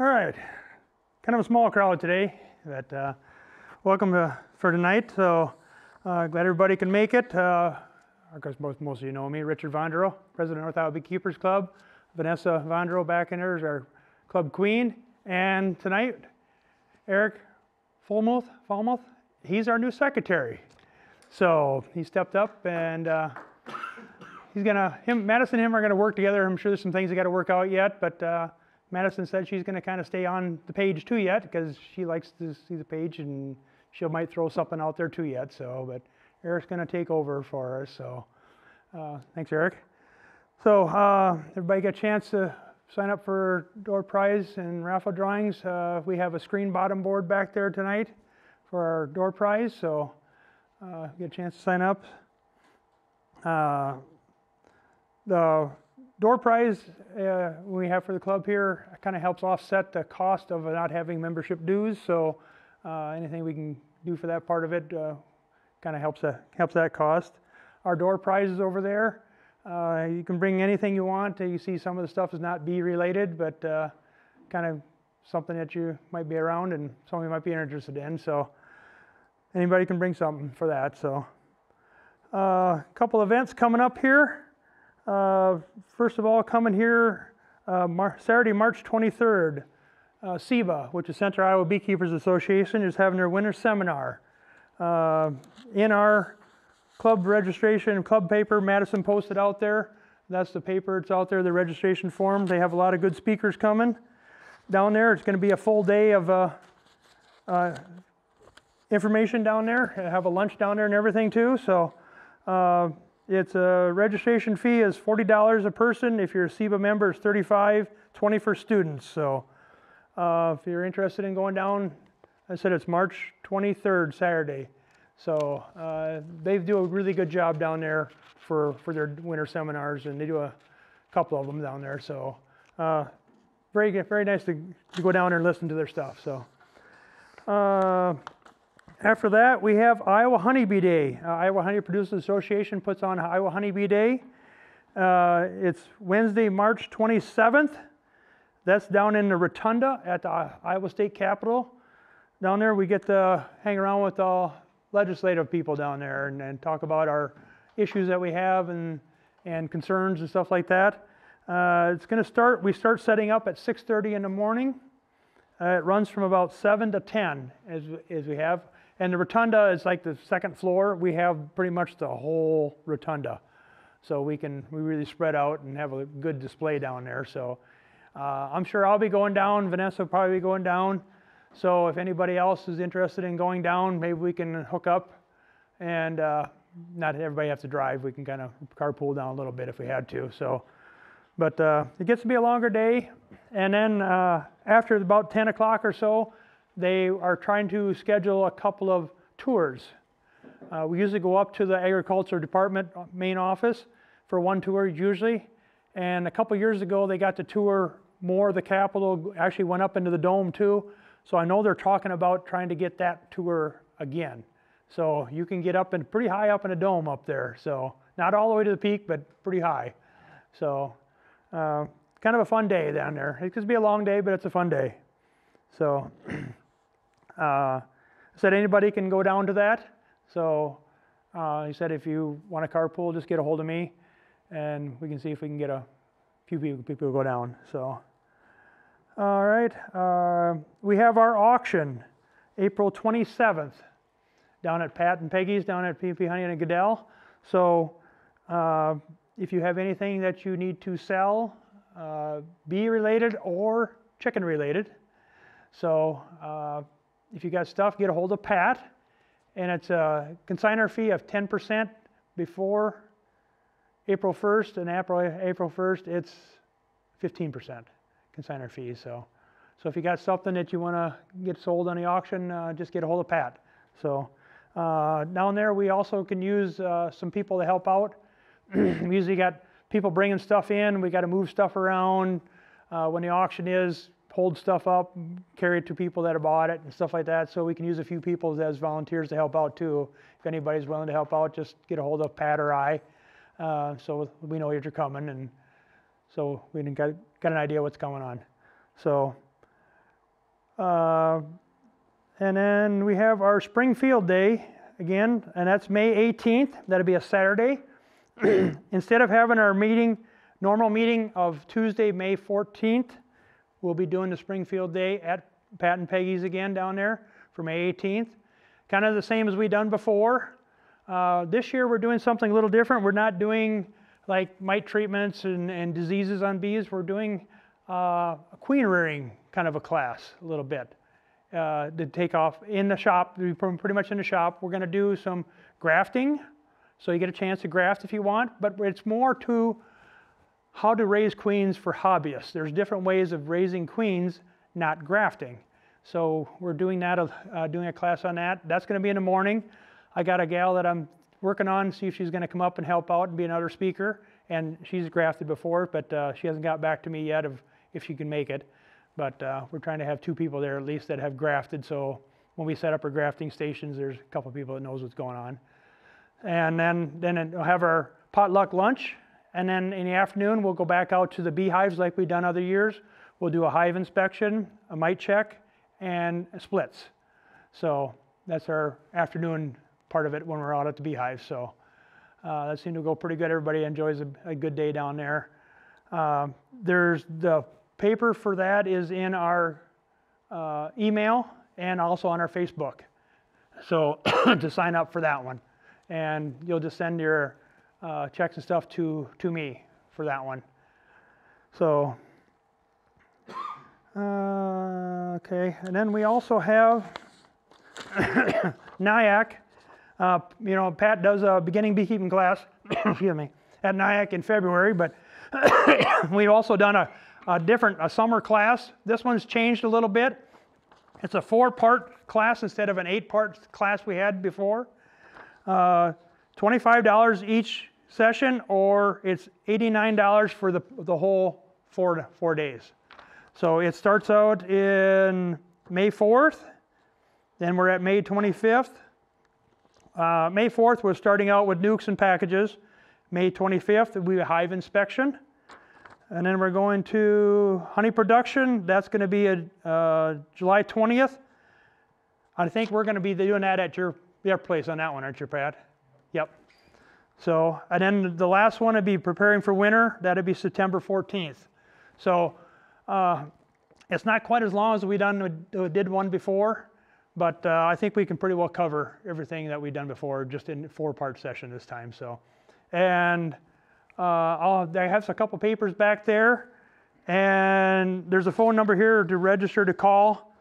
All right, kind of a small crowd today, but welcome for tonight. So glad everybody can make it. Of course, most of you know me, Richard Vondreau, president of North Iowa Beekeeper's Club. Vanessa Vondreau back in there is our club queen. And tonight, Eric Falmouth, he's our new secretary. So he stepped up, and Madison and him are gonna work together. I'm sure there's some things they gotta work out yet, but Madison said she's going to kind of stay on the page too yet, because she likes to see the page, and she might throw something out there too yet. So, but Eric's going to take over for us. So, thanks, Eric. So, everybody got a chance to sign up for door prize and raffle drawings. We have a screen bottom board back there tonight for our door prize. So, get a chance to sign up. The door prize we have for the club here kind of helps offset the cost of not having membership dues. So anything we can do for that part of it kind of helps that cost. Our door prize is over there. You can bring anything you want. You see some of the stuff is not bee related, but kind of something that you might be around and something you might be interested in. So anybody can bring something for that. So a couple events coming up here. First of all, coming here Saturday, March 23rd, CIBA, which is Central Iowa Beekeepers Association, is having their winter seminar. In our club registration, club paper, Madison posted out there. That's the paper, it's out there, the registration form. They have a lot of good speakers coming down there. It's going to be a full day of information down there. They have a lunch down there and everything too. So. It's a registration fee is $40 a person. If you're a SEVA member, it's $35, $20 for students. So if you're interested in going down, I said it's March 23rd, Saturday. So they do a really good job down there for their winter seminars, and they do a couple of them down there. So very nice to go down there and listen to their stuff. So after that, we have Iowa Honeybee Day. Iowa Honey Producers Association puts on Iowa Honeybee Day. It's Wednesday, March 27th. That's down in the Rotunda at the Iowa State Capitol. Down there, we get to hang around with all legislative people down there and talk about our issues that we have and concerns and stuff like that. It's going to start, we start setting up at 6:30 in the morning. It runs from about 7 to 10 as we have. And the rotunda is like the second floor. We have pretty much the whole rotunda. So we really spread out and have a good display down there. So I'm sure I'll be going down. Vanessa will probably be going down. So if anybody else is interested in going down, maybe we can hook up. And not everybody has to drive. We can kind of carpool down a little bit if we had to. So, but it gets to be a longer day. And then after about 10 o'clock or so, they are trying to schedule a couple of tours. We usually go up to the Agriculture Department main office for one tour usually. And a couple years ago, they got to tour more of the Capitol, actually went up into the dome too. So I know they're talking about trying to get that tour again. So you can get up and pretty high up in a dome up there. So not all the way to the peak, but pretty high. So kind of a fun day down there. It could be a long day, but it's a fun day. So said anybody can go down to that. So he said, if you want a carpool, just get a hold of me, and we can see if we can get a few people to go down. So all right, we have our auction, April 27th, down at Pat and Peggy's, down at PP Honey and Goodell. So if you have anything that you need to sell, bee-related or chicken-related. So if you got stuff, get a hold of Pat, and it's a consignor fee of 10% before April 1st, and after April 1st, it's 15% consignor fee. So if you got something that you want to get sold on the auction, just get a hold of Pat. So down there, we also can use some people to help out. We usually got people bringing stuff in. We got to move stuff around when the auction is. Hold stuff up, carry it to people that have bought it and stuff like that. So we can use a few people as volunteers to help out too. If anybody's willing to help out, just get a hold of Pat or I, so we know that you're coming, and so we got an idea what's going on. So And then we have our Springfield Day again, and that's May 18th. That'll be a Saturday. Instead of having our meeting, normal meeting of Tuesday, May 14th, we'll be doing the Springfield Day at Pat and Peggy's again down there for May 18th. Kind of the same as we've done before. This year we're doing something a little different. We're not doing like mite treatments and diseases on bees. We're doing a queen rearing kind of a class a little bit. To take off in the shop, pretty much in the shop. We're going to do some grafting, so you get a chance to graft if you want, but it's more to how to raise queens for hobbyists. There's different ways of raising queens, not grafting. So we're doing that, doing a class on that. That's going to be in the morning. I got a gal that I'm working on, see if she's going to come up and help out and be another speaker, and she's grafted before, but she hasn't got back to me yet of if she can make it. But we're trying to have two people there at least that have grafted, so when we set up our grafting stations, there's a couple of people that knows what's going on. And then we'll have our potluck lunch, and then in the afternoon we'll go back out to the beehives like we've done other years. We'll do a hive inspection, a mite check, and splits. So that's our afternoon part of it when we're out at the beehives. So that seemed to go pretty good. Everybody enjoys a good day down there. There's the paper for that is in our email and also on our Facebook. So to sign up for that one, and you'll just send your checks and stuff to me for that one. So okay, and then we also have NIAC. You know, Pat does a beginning beekeeping class. Excuse me, at NIAC in February, but we've also done a summer class. This one's changed a little bit. It's a 4-part class instead of an 8-part class we had before. $25 each session, or it's $89 for the whole four days. So it starts out in May 4th, then we're at May 25th. May 4th we're starting out with nukes and packages. May 25th we have a hive inspection. And then we're going to honey production. That's going to be July 20th. I think we're going to be doing that at your place on that one, aren't you, Pat? Yep. So, and then the last one would be preparing for winter. That would be September 14th. So it's not quite as long as we did one before, but I think we can pretty well cover everything that we've done before just in 4-part session this time. So, and I have a couple papers back there, and there's a phone number here to register to call.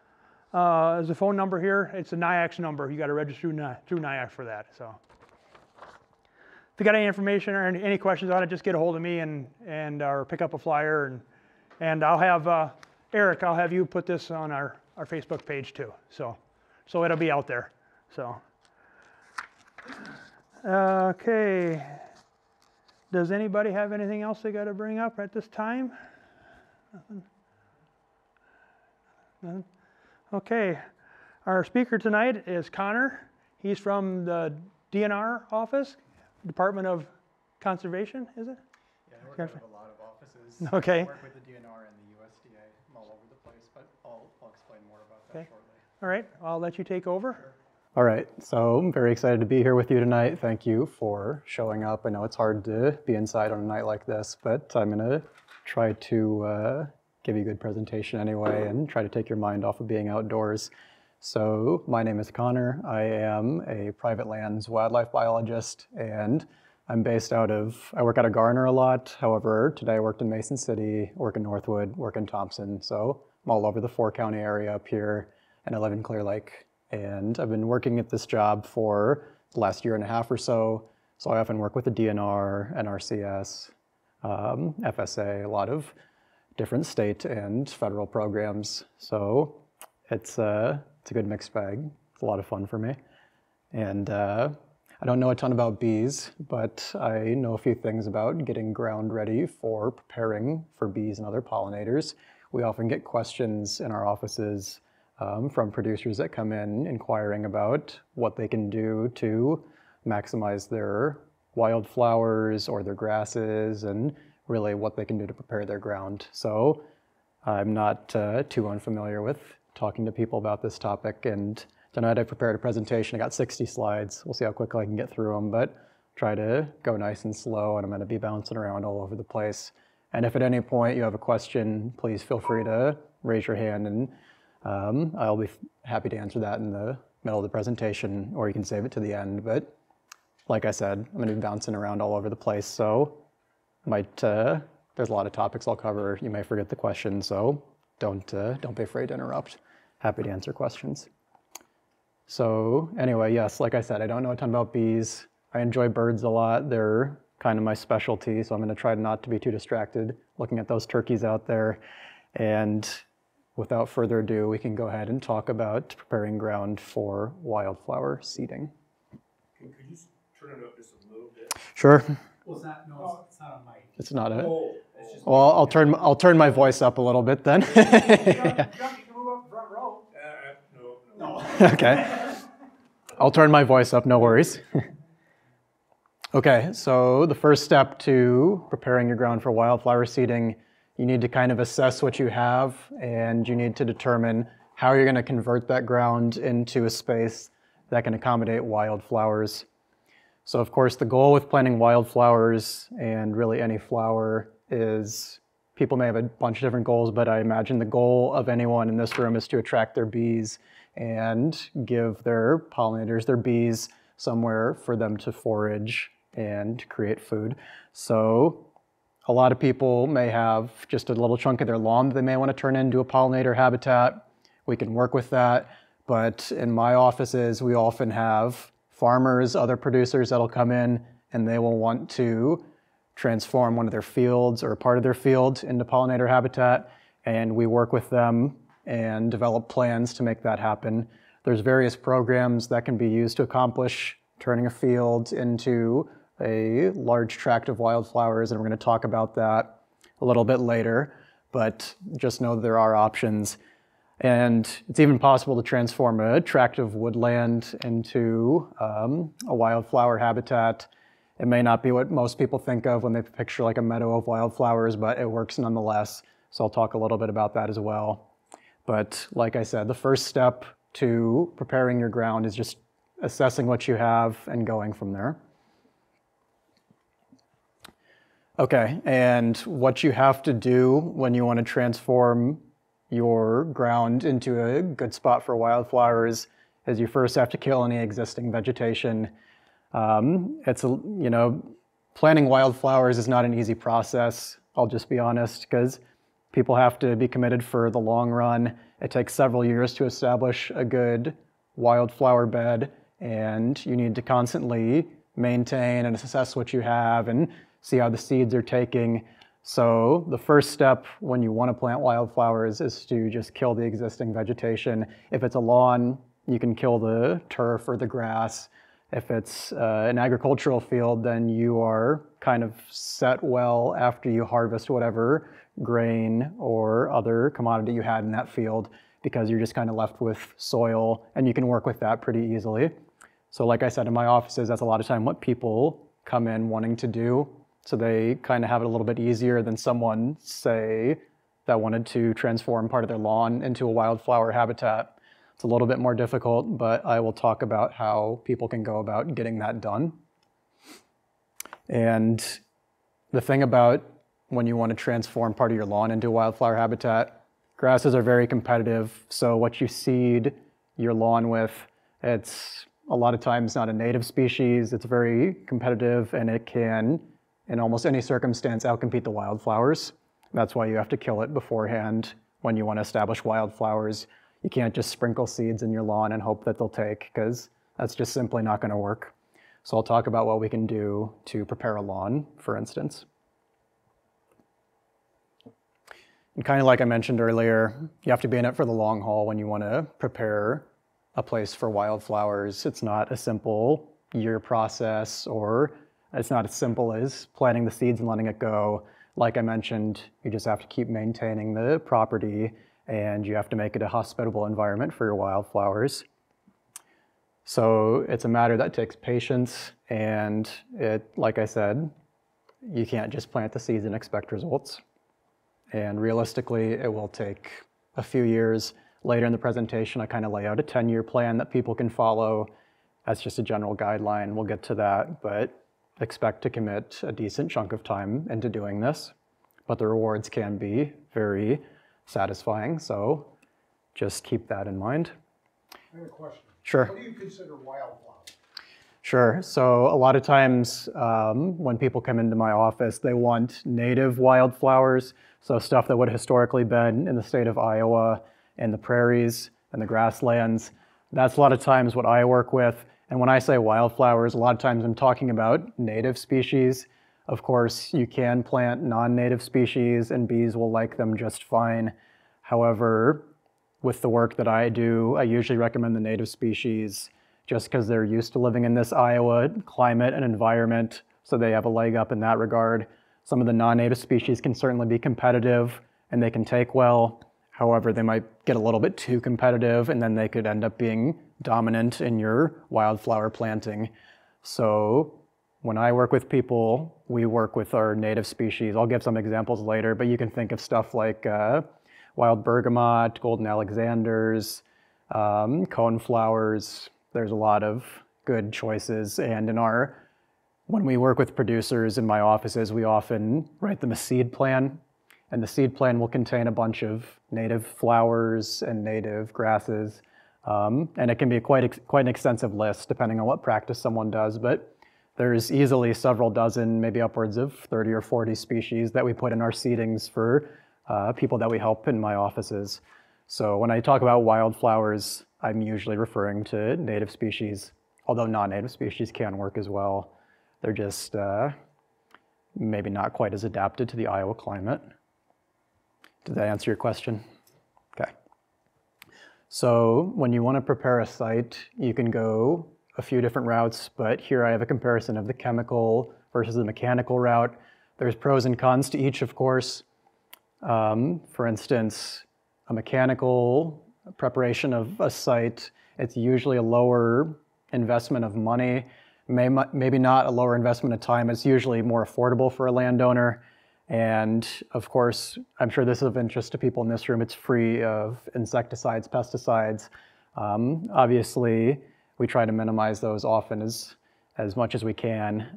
There's a phone number here. It's a NIAC's number. You got to register through NIAC for that. So, if you got any information or any questions on it, just get a hold of me or pick up a flyer, and I'll have Eric. I'll have you put this on our Facebook page too. So it'll be out there. So, okay. Does anybody have anything else they got to bring up at this time? Nothing? Nothing? Okay. Our speaker tonight is Connor. He's from the DNR office, Department of Conservation, is it? Yeah, I work with a lot of offices. Okay. I work with the DNR and the USDA. I'm all over the place, but I'll explain more about that shortly. All right. I'll let you take over. Sure. All right, so I'm very excited to be here with you tonight. Thank you for showing up. I know it's hard to be inside on a night like this, but I'm going to try to give you a good presentation anyway and try to take your mind off of being outdoors. So my name is Connor. I am a private lands wildlife biologist, and I'm based I work out of Garner a lot. However, today I worked in Mason City, work in Northwood, work in Thompson. So I'm all over the 4-county area up here, and I live in Clear Lake. And I've been working at this job for the last year and a half or so. So I often work with the DNR, NRCS, FSA, a lot of different state and federal programs. So it's a good mixed bag. It's a lot of fun for me. And I don't know a ton about bees, but I know a few things about getting ground ready for preparing for bees and other pollinators. We often get questions in our offices from producers that come in inquiring about what they can do to maximize their wildflowers or their grasses, and really what they can do to prepare their ground. So I'm not too unfamiliar with talking to people about this topic. And tonight I prepared a presentation. I got 60 slides. We'll see how quickly I can get through them, but try to go nice and slow, and I'm going to be bouncing around all over the place. And if at any point you have a question, please feel free to raise your hand, and I'll be happy to answer that in the middle of the presentation, or you can save it to the end. But like I said, I'm going to be bouncing around all over the place, so there's a lot of topics I'll cover. You may forget the question, so don't be afraid to interrupt. Happy to answer questions. So anyway, yes, like I said, I don't know a ton about bees. I enjoy birds a lot. They're kind of my specialty, so I'm going to try not to be too distracted looking at those turkeys out there. And without further ado, we can go ahead and talk about preparing ground for wildflower seeding. Could you turn it up just a little bit? Sure. Well, it's not, no, it's not a mic. It's not a... Oh, it's just, well, I'll turn my voice up a little bit then. Okay. I'll turn my voice up, no worries. Okay, so the first step to preparing your ground for wildflower seeding, you need to kind of assess what you have, and you need to determine how you're going to convert that ground into a space that can accommodate wildflowers. So of course the goal with planting wildflowers, and really any flower, is people may have a bunch of different goals, but I imagine the goal of anyone in this room is to attract their bees and give their pollinators, their bees, somewhere for them to forage and create food. So a lot of people may have just a little chunk of their lawn that they may want to turn into a pollinator habitat. We can work with that, but in my offices, we often have farmers, other producers that'll come in, and they will want to transform one of their fields or part of their field into pollinator habitat, and we work with them and develop plans to make that happen. There's various programs that can be used to accomplish turning a field into a large tract of wildflowers, and we're going to talk about that a little bit later, but just know that there are options. And it's even possible to transform a tract of woodland into a wildflower habitat. It may not be what most people think of when they picture like a meadow of wildflowers, but it works nonetheless, so I'll talk a little bit about that as well. But like I said, the first step to preparing your ground is just assessing what you have and going from there. Okay, and what you have to do when you want to transform your ground into a good spot for wildflowers is you first have to kill any existing vegetation. Planting wildflowers is not an easy process, I'll just be honest, because people have to be committed for the long run. It takes several years to establish a good wildflower bed, and you need to constantly maintain and assess what you have and see how the seeds are taking. So the first step when you want to plant wildflowers is to just kill the existing vegetation. If it's a lawn, you can kill the turf or the grass. If it's an agricultural field, then you are kind of set well after you harvest whatever grain or other commodity you had in that field, because you're just kind of left with soil, and you can work with that pretty easily. So like I said, in my offices, that's a lot of time what people come in wanting to do. So they kind of have it a little bit easier than someone, say, that wanted to transform part of their lawn into a wildflower habitat. It's a little bit more difficult, but I will talk about how people can go about getting that done. And the thing about when you want to transform part of your lawn into wildflower habitat, grasses are very competitive, so what you seed your lawn with, it's a lot of times not a native species, it's very competitive, and it can, in almost any circumstance, outcompete the wildflowers. That's why you have to kill it beforehand when you want to establish wildflowers. You can't just sprinkle seeds in your lawn and hope that they'll take, because that's just simply not going to work. So I'll talk about what we can do to prepare a lawn, for instance. And kind of like I mentioned earlier, you have to be in it for the long haul when you want to prepare a place for wildflowers. It's not a simple year process, or it's not as simple as planting the seeds and letting it go. Like I mentioned, you just have to keep maintaining the property, and you have to make it a hospitable environment for your wildflowers. So it's a matter that takes patience, and it, like I said, you can't just plant the seeds and expect results. And realistically, it will take a few years. Later in the presentation, I kind of lay out a 10-year plan that people can follow as just a general guideline. We'll get to that, but expect to commit a decent chunk of time into doing this. But the rewards can be very satisfying, so just keep that in mind. I have a question. Sure. What do you consider wildflower? Sure. So a lot of times when people come into my office, they want native wildflowers, so stuff that would have historically been in the state of Iowa and the prairies and the grasslands. That's a lot of times what I work with. And when I say wildflowers, a lot of times I'm talking about native species. Of course, you can plant non-native species and bees will like them just fine. However, with the work that I do, I usually recommend the native species just because they're used to living in this Iowa climate and environment, so they have a leg up in that regard. Some of the non-native species can certainly be competitive and they can take well. However, they might get a little bit too competitive and then they could end up being dominant in your wildflower planting. So when I work with people, we work with our native species. I'll give some examples later, but you can think of stuff like wild bergamot, golden alexanders, coneflowers. There's a lot of good choices. And when we work with producers in my offices, we often write them a seed plan. And the seed plan will contain a bunch of native flowers and native grasses. And it can be quite an extensive list depending on what practice someone does. But there's easily several dozen, maybe upwards of 30 or 40 species that we put in our seedings for people that we help in my offices. So when I talk about wildflowers, I'm usually referring to native species, although non-native species can work as well. They're just maybe not quite as adapted to the Iowa climate. Did that answer your question? Okay. So when you want to prepare a site, you can go a few different routes, but here I have a comparison of the chemical versus the mechanical route. There's pros and cons to each, of course. For instance, a mechanical preparation of a site, it's usually a lower investment of money, maybe not a lower investment of time. It's usually more affordable for a landowner. And of course, I'm sure this is of interest to people in this room, it's free of insecticides, pesticides. Obviously, we try to minimize those often as much as we can.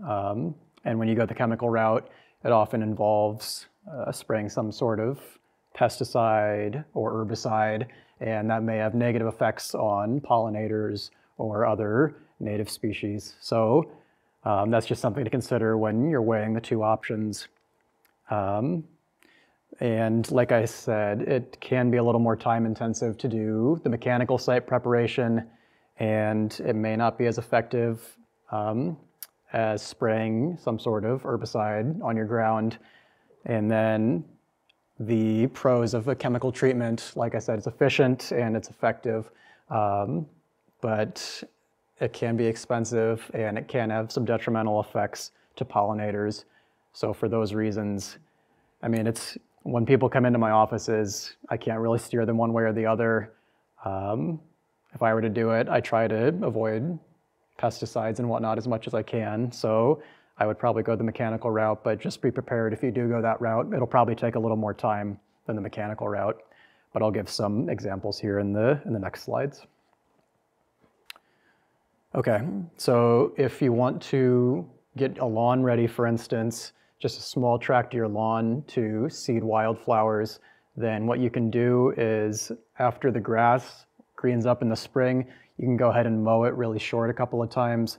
And when you go the chemical route, it often involves spraying some sort of pesticide or herbicide, and that may have negative effects on pollinators or other native species. So that's just something to consider when you're weighing the two options. And like I said, it can be a little more time intensive to do the mechanical site preparation, and it may not be as effective as spraying some sort of herbicide on your ground. And then the pros of a chemical treatment, like I said, it's efficient and it's effective, but it can be expensive and it can have some detrimental effects to pollinators. So for those reasons, I mean, it's when people come into my offices, I can't really steer them one way or the other. If I were to do it, I try to avoid pesticides and whatnot as much as I can. So I would probably go the mechanical route, but just be prepared if you do go that route. It'll probably take a little more time than the mechanical route, but I'll give some examples here in the next slides. Okay, so if you want to get a lawn ready, for instance, just a small tract of your lawn to seed wildflowers, then what you can do is after the grass greens up in the spring, you can go ahead and mow it really short a couple of times.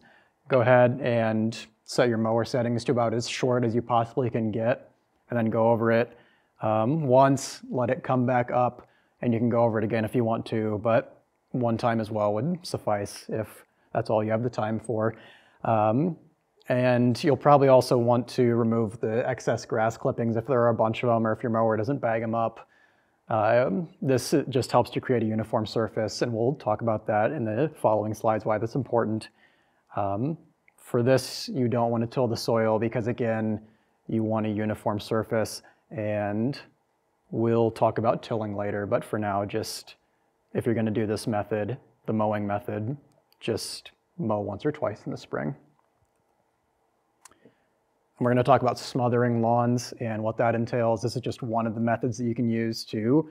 Go ahead and set your mower settings to about as short as you possibly can get, and then go over it once, let it come back up, and you can go over it again if you want to, but one time as well would suffice if that's all you have the time for. And you'll probably also want to remove the excess grass clippings if there are a bunch of them, or if your mower doesn't bag them up. This just helps to create a uniform surface, and we'll talk about that in the following slides, why that's important. For this, you don't want to till the soil because, again, you want a uniform surface, and we'll talk about tilling later, but for now, just if you're going to do this method, the mowing method, just mow once or twice in the spring. We're going to talk about smothering lawns and what that entails. This is just one of the methods that you can use to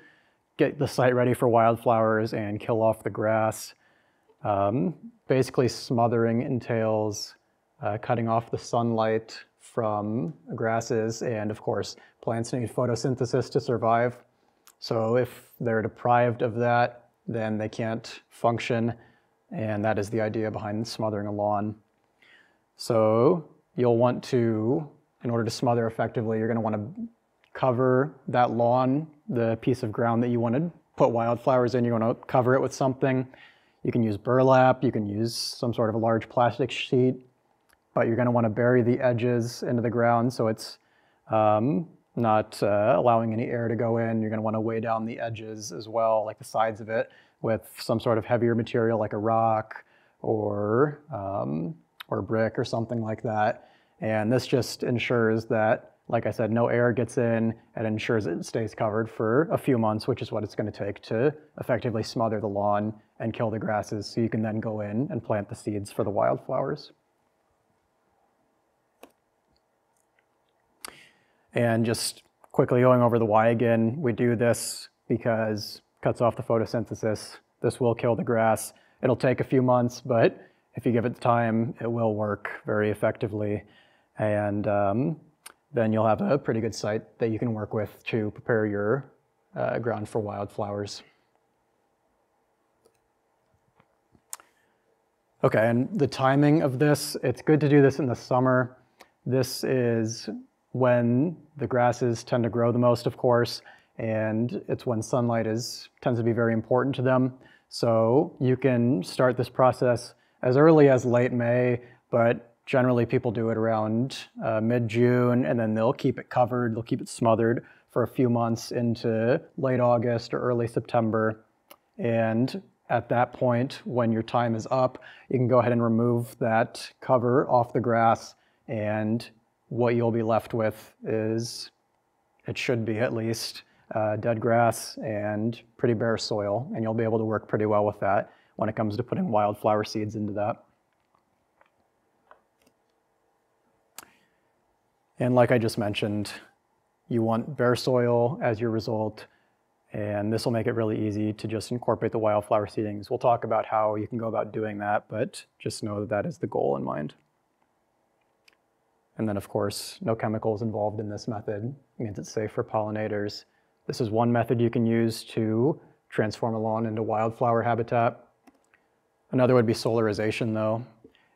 get the site ready for wildflowers and kill off the grass. Basically smothering entails cutting off the sunlight from grasses, and of course plants need photosynthesis to survive. So if they're deprived of that, then they can't function, and that is the idea behind smothering a lawn. So you'll want to, in order to smother effectively, you're going to want to cover that lawn, the piece of ground that you want to put wildflowers in, you want to cover it with something. You can use burlap, you can use some sort of a large plastic sheet, but you're going to want to bury the edges into the ground so it's not allowing any air to go in. You're going to want to weigh down the edges as well, like the sides of it, with some sort of heavier material like a rock or brick or something like that. And this just ensures that, like I said, no air gets in and ensures it stays covered for a few months, which is what it's going to take to effectively smother the lawn and kill the grasses, so you can then go in and plant the seeds for the wildflowers. And just quickly going over the why again, we do this because it cuts off the photosynthesis. This will kill the grass. It'll take a few months, but if you give it time, it will work very effectively. And then you'll have a pretty good site that you can work with to prepare your ground for wildflowers. Okay, and the timing of this, it's good to do this in the summer. This is when the grasses tend to grow the most, of course, and it's when sunlight tends to be very important to them. So you can start this process as early as late May, but generally people do it around mid-June, and then they'll keep it covered, they'll keep it smothered for a few months into late August or early September. And at that point, when your time is up, you can go ahead and remove that cover off the grass, and what you'll be left with is, it should be at least, dead grass and pretty bare soil, and you'll be able to work pretty well with that when it comes to putting wildflower seeds into that. And like I just mentioned, you want bare soil as your result, and this will make it really easy to just incorporate the wildflower seedings. We'll talk about how you can go about doing that, but just know that that is the goal in mind. And then, of course, no chemicals involved in this method. It means it's safe for pollinators. This is one method you can use to transform a lawn into wildflower habitat. Another would be solarization, though.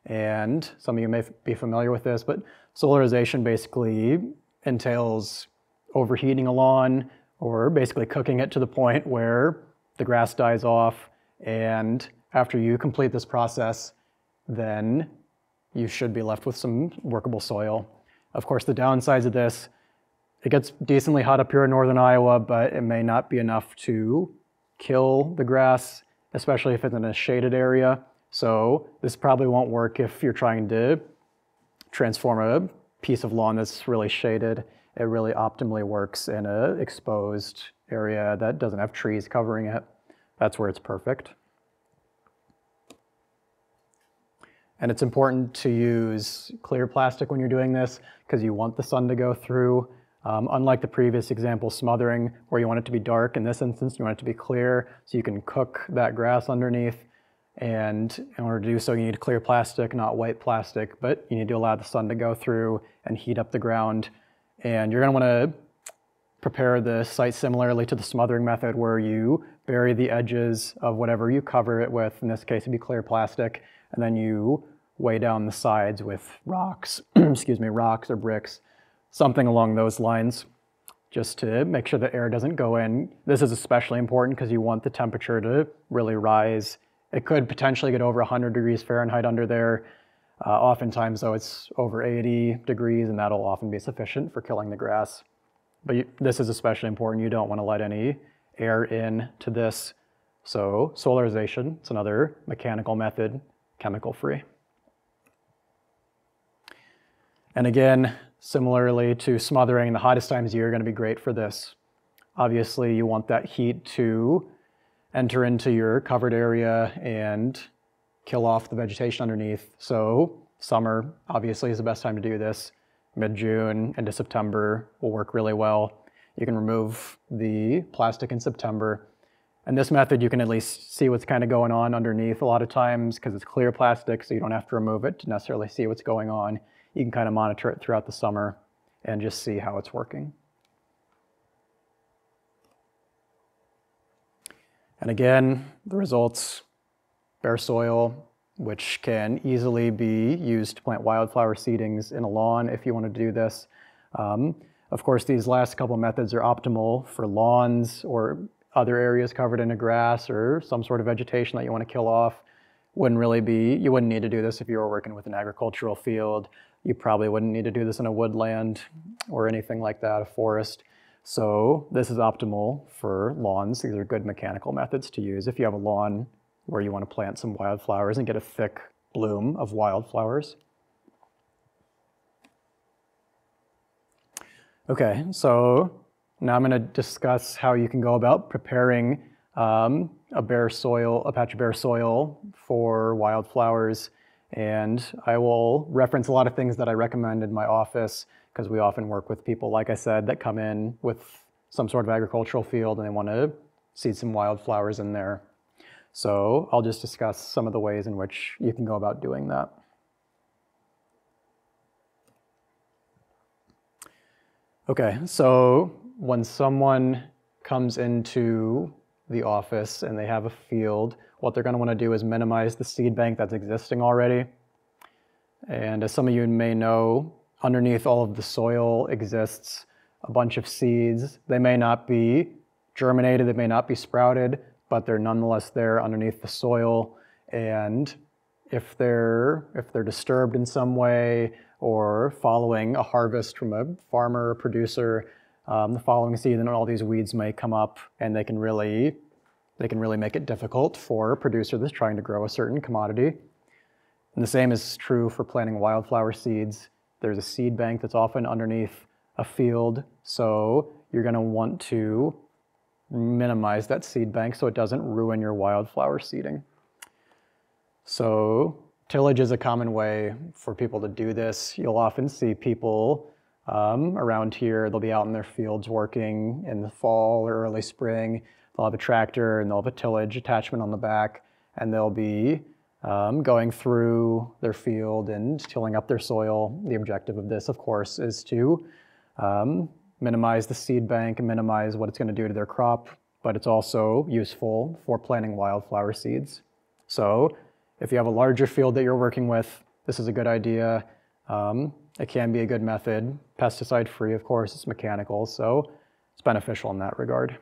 And some of you may be familiar with this, but solarization basically entails overheating a lawn, or basically cooking it to the point where the grass dies off. And after you complete this process, then you should be left with some workable soil. Of course, the downsides of this, it gets decently hot up here in northern Iowa, but it may not be enough to kill the grass, especially if it's in a shaded area. So this probably won't work if you're trying to transform a piece of lawn that's really shaded. It really optimally works in an exposed area that doesn't have trees covering it. That's where it's perfect. And it's important to use clear plastic when you're doing this, because you want the sun to go through. Unlike the previous example, smothering, where you want it to be dark, in this instance, you want it to be clear so you can cook that grass underneath. And in order to do so, you need clear plastic, not white plastic, but you need to allow the sun to go through and heat up the ground. And you're going to want to prepare the site similarly to the smothering method, where you bury the edges of whatever you cover it with. In this case, it'd be clear plastic. And then you weigh down the sides with rocks, excuse me, rocks or bricks, something along those lines, just to make sure the air doesn't go in. This is especially important because you want the temperature to really rise. It could potentially get over 100 degrees Fahrenheit under there. Oftentimes, though, it's over 80 degrees, and that'll often be sufficient for killing the grass. But this is especially important. You don't want to let any air in to this. So solarization, it's another mechanical method, chemical-free. And again, similarly to smothering, the hottest times of year are going to be great for this. Obviously, you want that heat to enter into your covered area and kill off the vegetation underneath. So summer obviously is the best time to do this. Mid-June into September will work really well. You can remove the plastic in September. And this method, you can at least see what's kind of going on underneath a lot of times because it's clear plastic, so you don't have to remove it to necessarily see what's going on. You can kind of monitor it throughout the summer and just see how it's working. And again, the results, bare soil, which can easily be used to plant wildflower seedings in a lawn if you want to do this. Of course, these last couple methods are optimal for lawns or other areas covered in a grass or some sort of vegetation that you want to kill off. You wouldn't need to do this if you were working with an agricultural field. You probably wouldn't need to do this in a woodland or anything like that, a forest. So this is optimal for lawns. These are good mechanical methods to use if you have a lawn where you want to plant some wildflowers and get a thick bloom of wildflowers. Okay, so now I'm going to discuss how you can go about preparing a patch of bare soil for wildflowers. And I will reference a lot of things that I recommend in my office because we often work with people, like I said, that come in with some sort of agricultural field and they want to seed some wildflowers in there. So I'll just discuss some of the ways in which you can go about doing that. Okay, so when someone comes into the office and they have a field, what they're going to want to do is minimize the seed bank that's existing already. And as some of you may know, underneath all of the soil exists a bunch of seeds. They may not be germinated, they may not be sprouted, but they're nonetheless there underneath the soil. And if they're disturbed in some way, or following a harvest from a farmer or producer, the following season all these weeds may come up and they can really make it difficult for a producer that's trying to grow a certain commodity. And the same is true for planting wildflower seeds. There's a seed bank that's often underneath a field, so you're going to want to minimize that seed bank so it doesn't ruin your wildflower seeding. So tillage is a common way for people to do this. You'll often see people around here, they'll be out in their fields working in the fall or early spring. They'll have a tractor and they'll have a tillage attachment on the back, and they'll be going through their field and tilling up their soil. The objective of this, of course, is to minimize the seed bank and minimize what it's going to do to their crop, but it's also useful for planting wildflower seeds. So if you have a larger field that you're working with, this is a good idea. It can be a good method. Pesticide-free, of course, it's mechanical, so it's beneficial in that regard.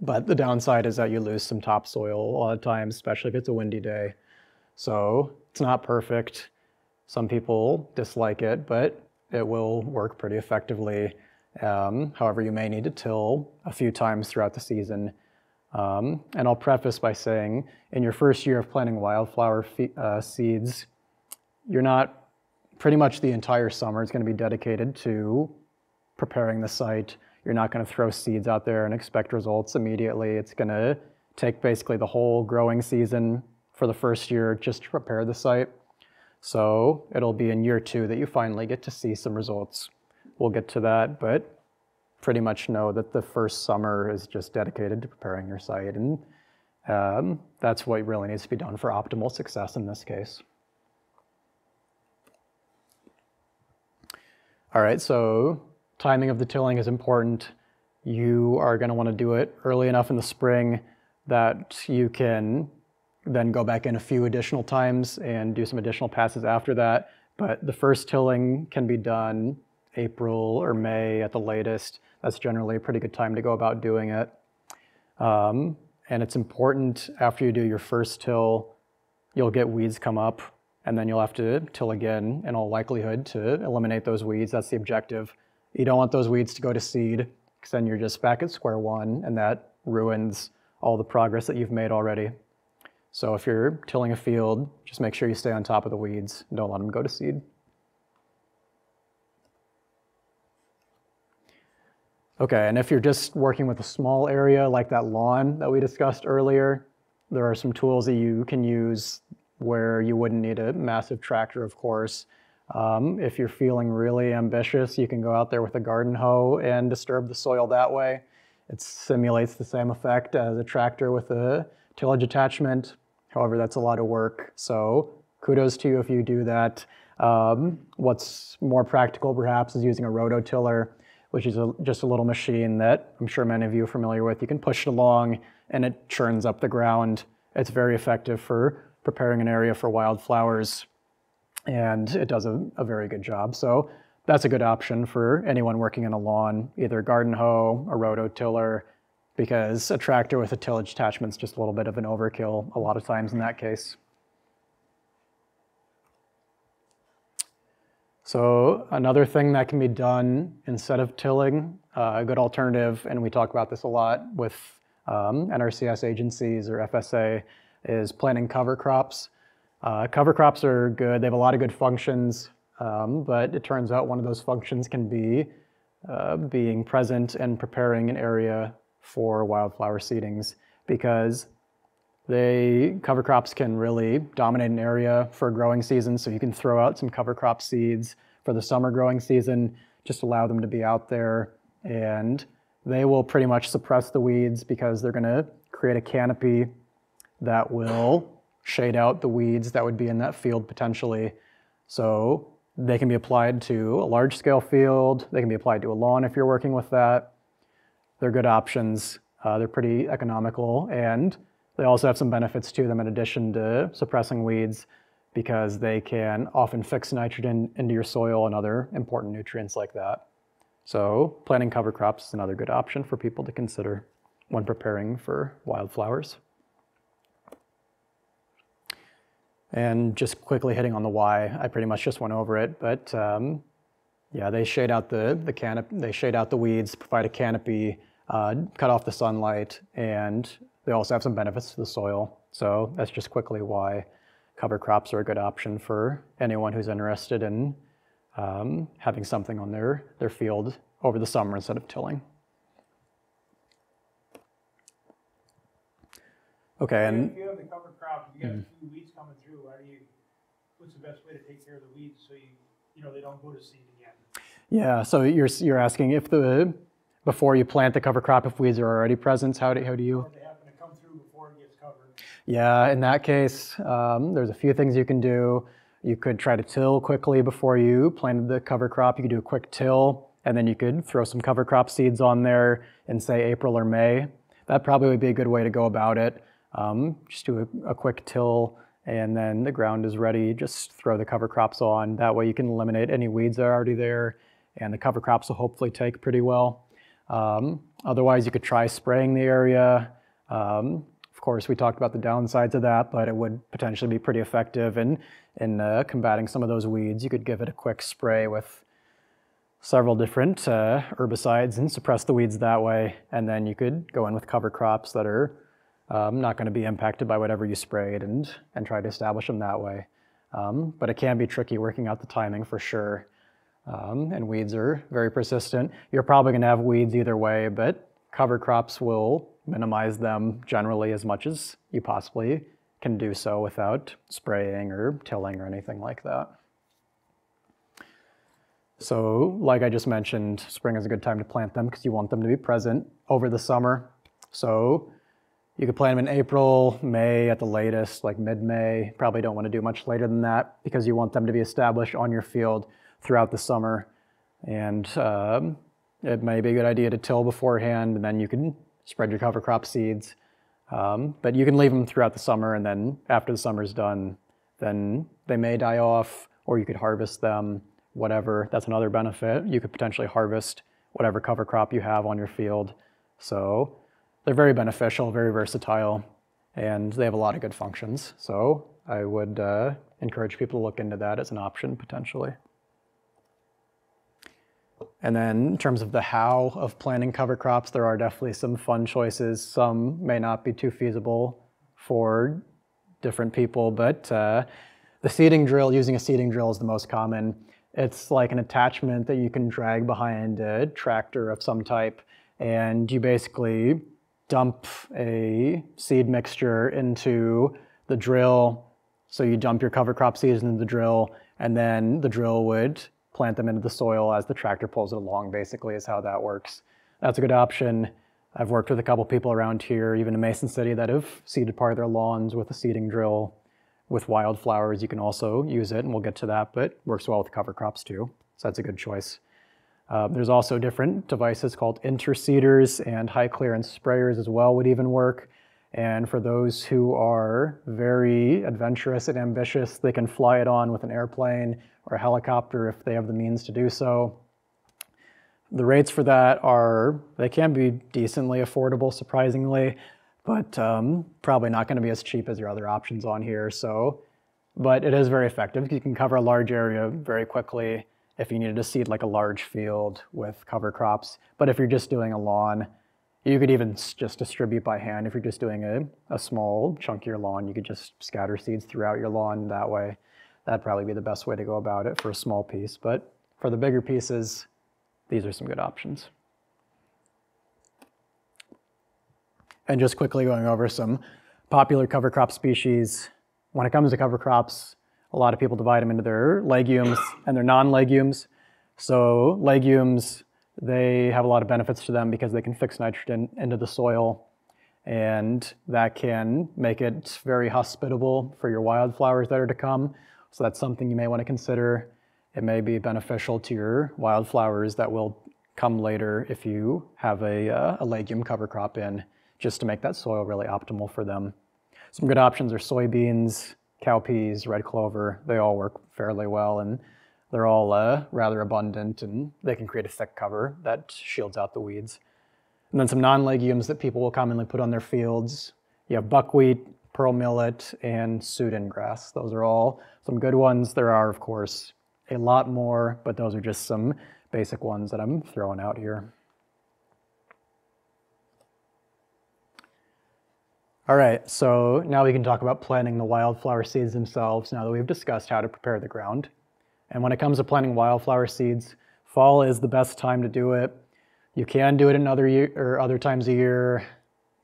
But the downside is that you lose some topsoil a lot of times, especially if it's a windy day. So it's not perfect. Some people dislike it, but it will work pretty effectively. However, you may need to till a few times throughout the season. And I'll preface by saying, in your first year of planting wildflower seeds, you're not pretty much the entire summer is going to be dedicated to preparing the site. You're not going to throw seeds out there and expect results immediately. It's going to take basically the whole growing season for the first year just to prepare the site. So it'll be in year two that you finally get to see some results. We'll get to that, but pretty much know that the first summer is just dedicated to preparing your site, and that's what really needs to be done for optimal success in this case. All right, so timing of the tilling is important. You are going to want to do it early enough in the spring that you can then go back in a few additional times and do some additional passes after that, but the first tilling can be done April or May at the latest. That's generally a pretty good time to go about doing it. And it's important after you do your first till, you'll get weeds come up and then you'll have to till again in all likelihood to eliminate those weeds. That's the objective. You don't want those weeds to go to seed because then you're just back at square one and that ruins all the progress that you've made already. So if you're tilling a field, just make sure you stay on top of the weeds and don't let them go to seed. Okay, and if you're just working with a small area like that lawn that we discussed earlier, there are some tools that you can use where you wouldn't need a massive tractor, of course. If you're feeling really ambitious, you can go out there with a garden hoe and disturb the soil that way. It simulates the same effect as a tractor with a tillage attachment. However, that's a lot of work, so kudos to you if you do that. What's more practical perhaps is using a rototiller, which is just a little machine that I'm sure many of you are familiar with. You can push it along and it churns up the ground. It's very effective for preparing an area for wildflowers, and it does a very good job. So that's a good option for anyone working in a lawn, either garden hoe, a rototiller, because a tractor with a tillage attachment is just a little bit of an overkill a lot of times in that case. So another thing that can be done instead of tilling, a good alternative, and we talk about this a lot with NRCS agencies or FSA, is planting cover crops. Cover crops are good. They have a lot of good functions, but it turns out one of those functions can be being present and preparing an area for wildflower seedings, because cover crops can really dominate an area for growing season, so you can throw out some cover crop seeds for the summer growing season, just allow them to be out there, and they will pretty much suppress the weeds because they're gonna create a canopy that will shade out the weeds that would be in that field potentially. So they can be applied to a large scale field, they can be applied to a lawn if you're working with that. They're good options, they're pretty economical, and they also have some benefits to them in addition to suppressing weeds, because they can often fix nitrogen into your soil and other important nutrients like that. So planting cover crops is another good option for people to consider when preparing for wildflowers. And just quickly hitting on the why, I pretty much just went over it, but yeah, they shade out the canopy, they shade out the weeds, provide a canopy, cut off the sunlight, and they also have some benefits to the soil. So that's just quickly why cover crops are a good option for anyone who's interested in having something on their field over the summer instead of tilling. Okay, and if you have the cover crop, if you got a few weeds coming through, what's the best way to take care of the weeds so you know they don't go to seed again? Yeah, so you're asking if before you plant the cover crop, if weeds are already present, how do you? Yeah, in that case, there's a few things you can do. You could try to till quickly before you planted the cover crop. You could do a quick till, and then you could throw some cover crop seeds on there in, say, April or May. That probably would be a good way to go about it. Just do a quick till, and then the ground is ready. Just throw the cover crops on. That way you can eliminate any weeds that are already there, and the cover crops will hopefully take pretty well. Otherwise, you could try spraying the area. Of course, we talked about the downsides of that, but it would potentially be pretty effective in combating some of those weeds. You could give it a quick spray with several different herbicides and suppress the weeds that way, and then you could go in with cover crops that are not going to be impacted by whatever you sprayed and try to establish them that way. But it can be tricky working out the timing for sure, and weeds are very persistent. You're probably going to have weeds either way, but cover crops will minimize them generally as much as you possibly can do so without spraying or tilling or anything like that. So like I just mentioned, spring is a good time to plant them because you want them to be present over the summer. So you could plant them in April, May at the latest, like mid-May. Probably don't want to do much later than that because you want them to be established on your field throughout the summer. And it may be a good idea to till beforehand, and then you can spread your cover crop seeds, but you can leave them throughout the summer, and then after the summer's done, then they may die off, or you could harvest them, whatever. That's another benefit. You could potentially harvest whatever cover crop you have on your field. So they're very beneficial, very versatile, and they have a lot of good functions. So I would encourage people to look into that as an option potentially. And then in terms of the how of planting cover crops, there are definitely some fun choices. Some may not be too feasible for different people, but the seeding drill, using a seeding drill is the most common. It's like an attachment that you can drag behind a tractor of some type, and you basically dump a seed mixture into the drill, So you dump your cover crop seeds into the drill, and then the drill would plant them into the soil as the tractor pulls it along, basically, is how that works. That's a good option. I've worked with a couple people around here, even in Mason City, that have seeded part of their lawns with a seeding drill. With wildflowers, you can also use it, and we'll get to that, but works well with cover crops too. So that's a good choice. There's also different devices called interseeders, and high clearance sprayers as well would even work. And for those who are very adventurous and ambitious, they can fly it on with an airplane or a helicopter if they have the means to do so. The rates for that are, they can be decently affordable, surprisingly, but probably not going to be as cheap as your other options on here. So, but it is very effective. You can cover a large area very quickly if you needed to seed like a large field with cover crops. But if you're just doing a lawn, you could even just distribute by hand. If you're just doing a small chunkier lawn, you could just scatter seeds throughout your lawn that way. That'd probably be the best way to go about it for a small piece. But for the bigger pieces, these are some good options. And just quickly going over some popular cover crop species. When it comes to cover crops, a lot of people divide them into their legumes and their non-legumes. So legumes, they have a lot of benefits to them because they can fix nitrogen into the soil, and that can make it very hospitable for your wildflowers that are to come. So that's something you may want to consider. It may be beneficial to your wildflowers that will come later if you have a legume cover crop in, just to make that soil really optimal for them. Some good options are soybeans, cowpeas, red clover. They all work fairly well, and they're all rather abundant, and they can create a thick cover that shields out the weeds. And then some non-legumes that people will commonly put on their fields. You have buckwheat, pearl millet, and Sudan grass. Those are all some good ones. There are, of course, a lot more, but those are just some basic ones that I'm throwing out here. All right, so now we can talk about planting the wildflower seeds themselves, now that we've discussed how to prepare the ground. And when it comes to planting wildflower seeds, fall is the best time to do it. You can do it in other times of year.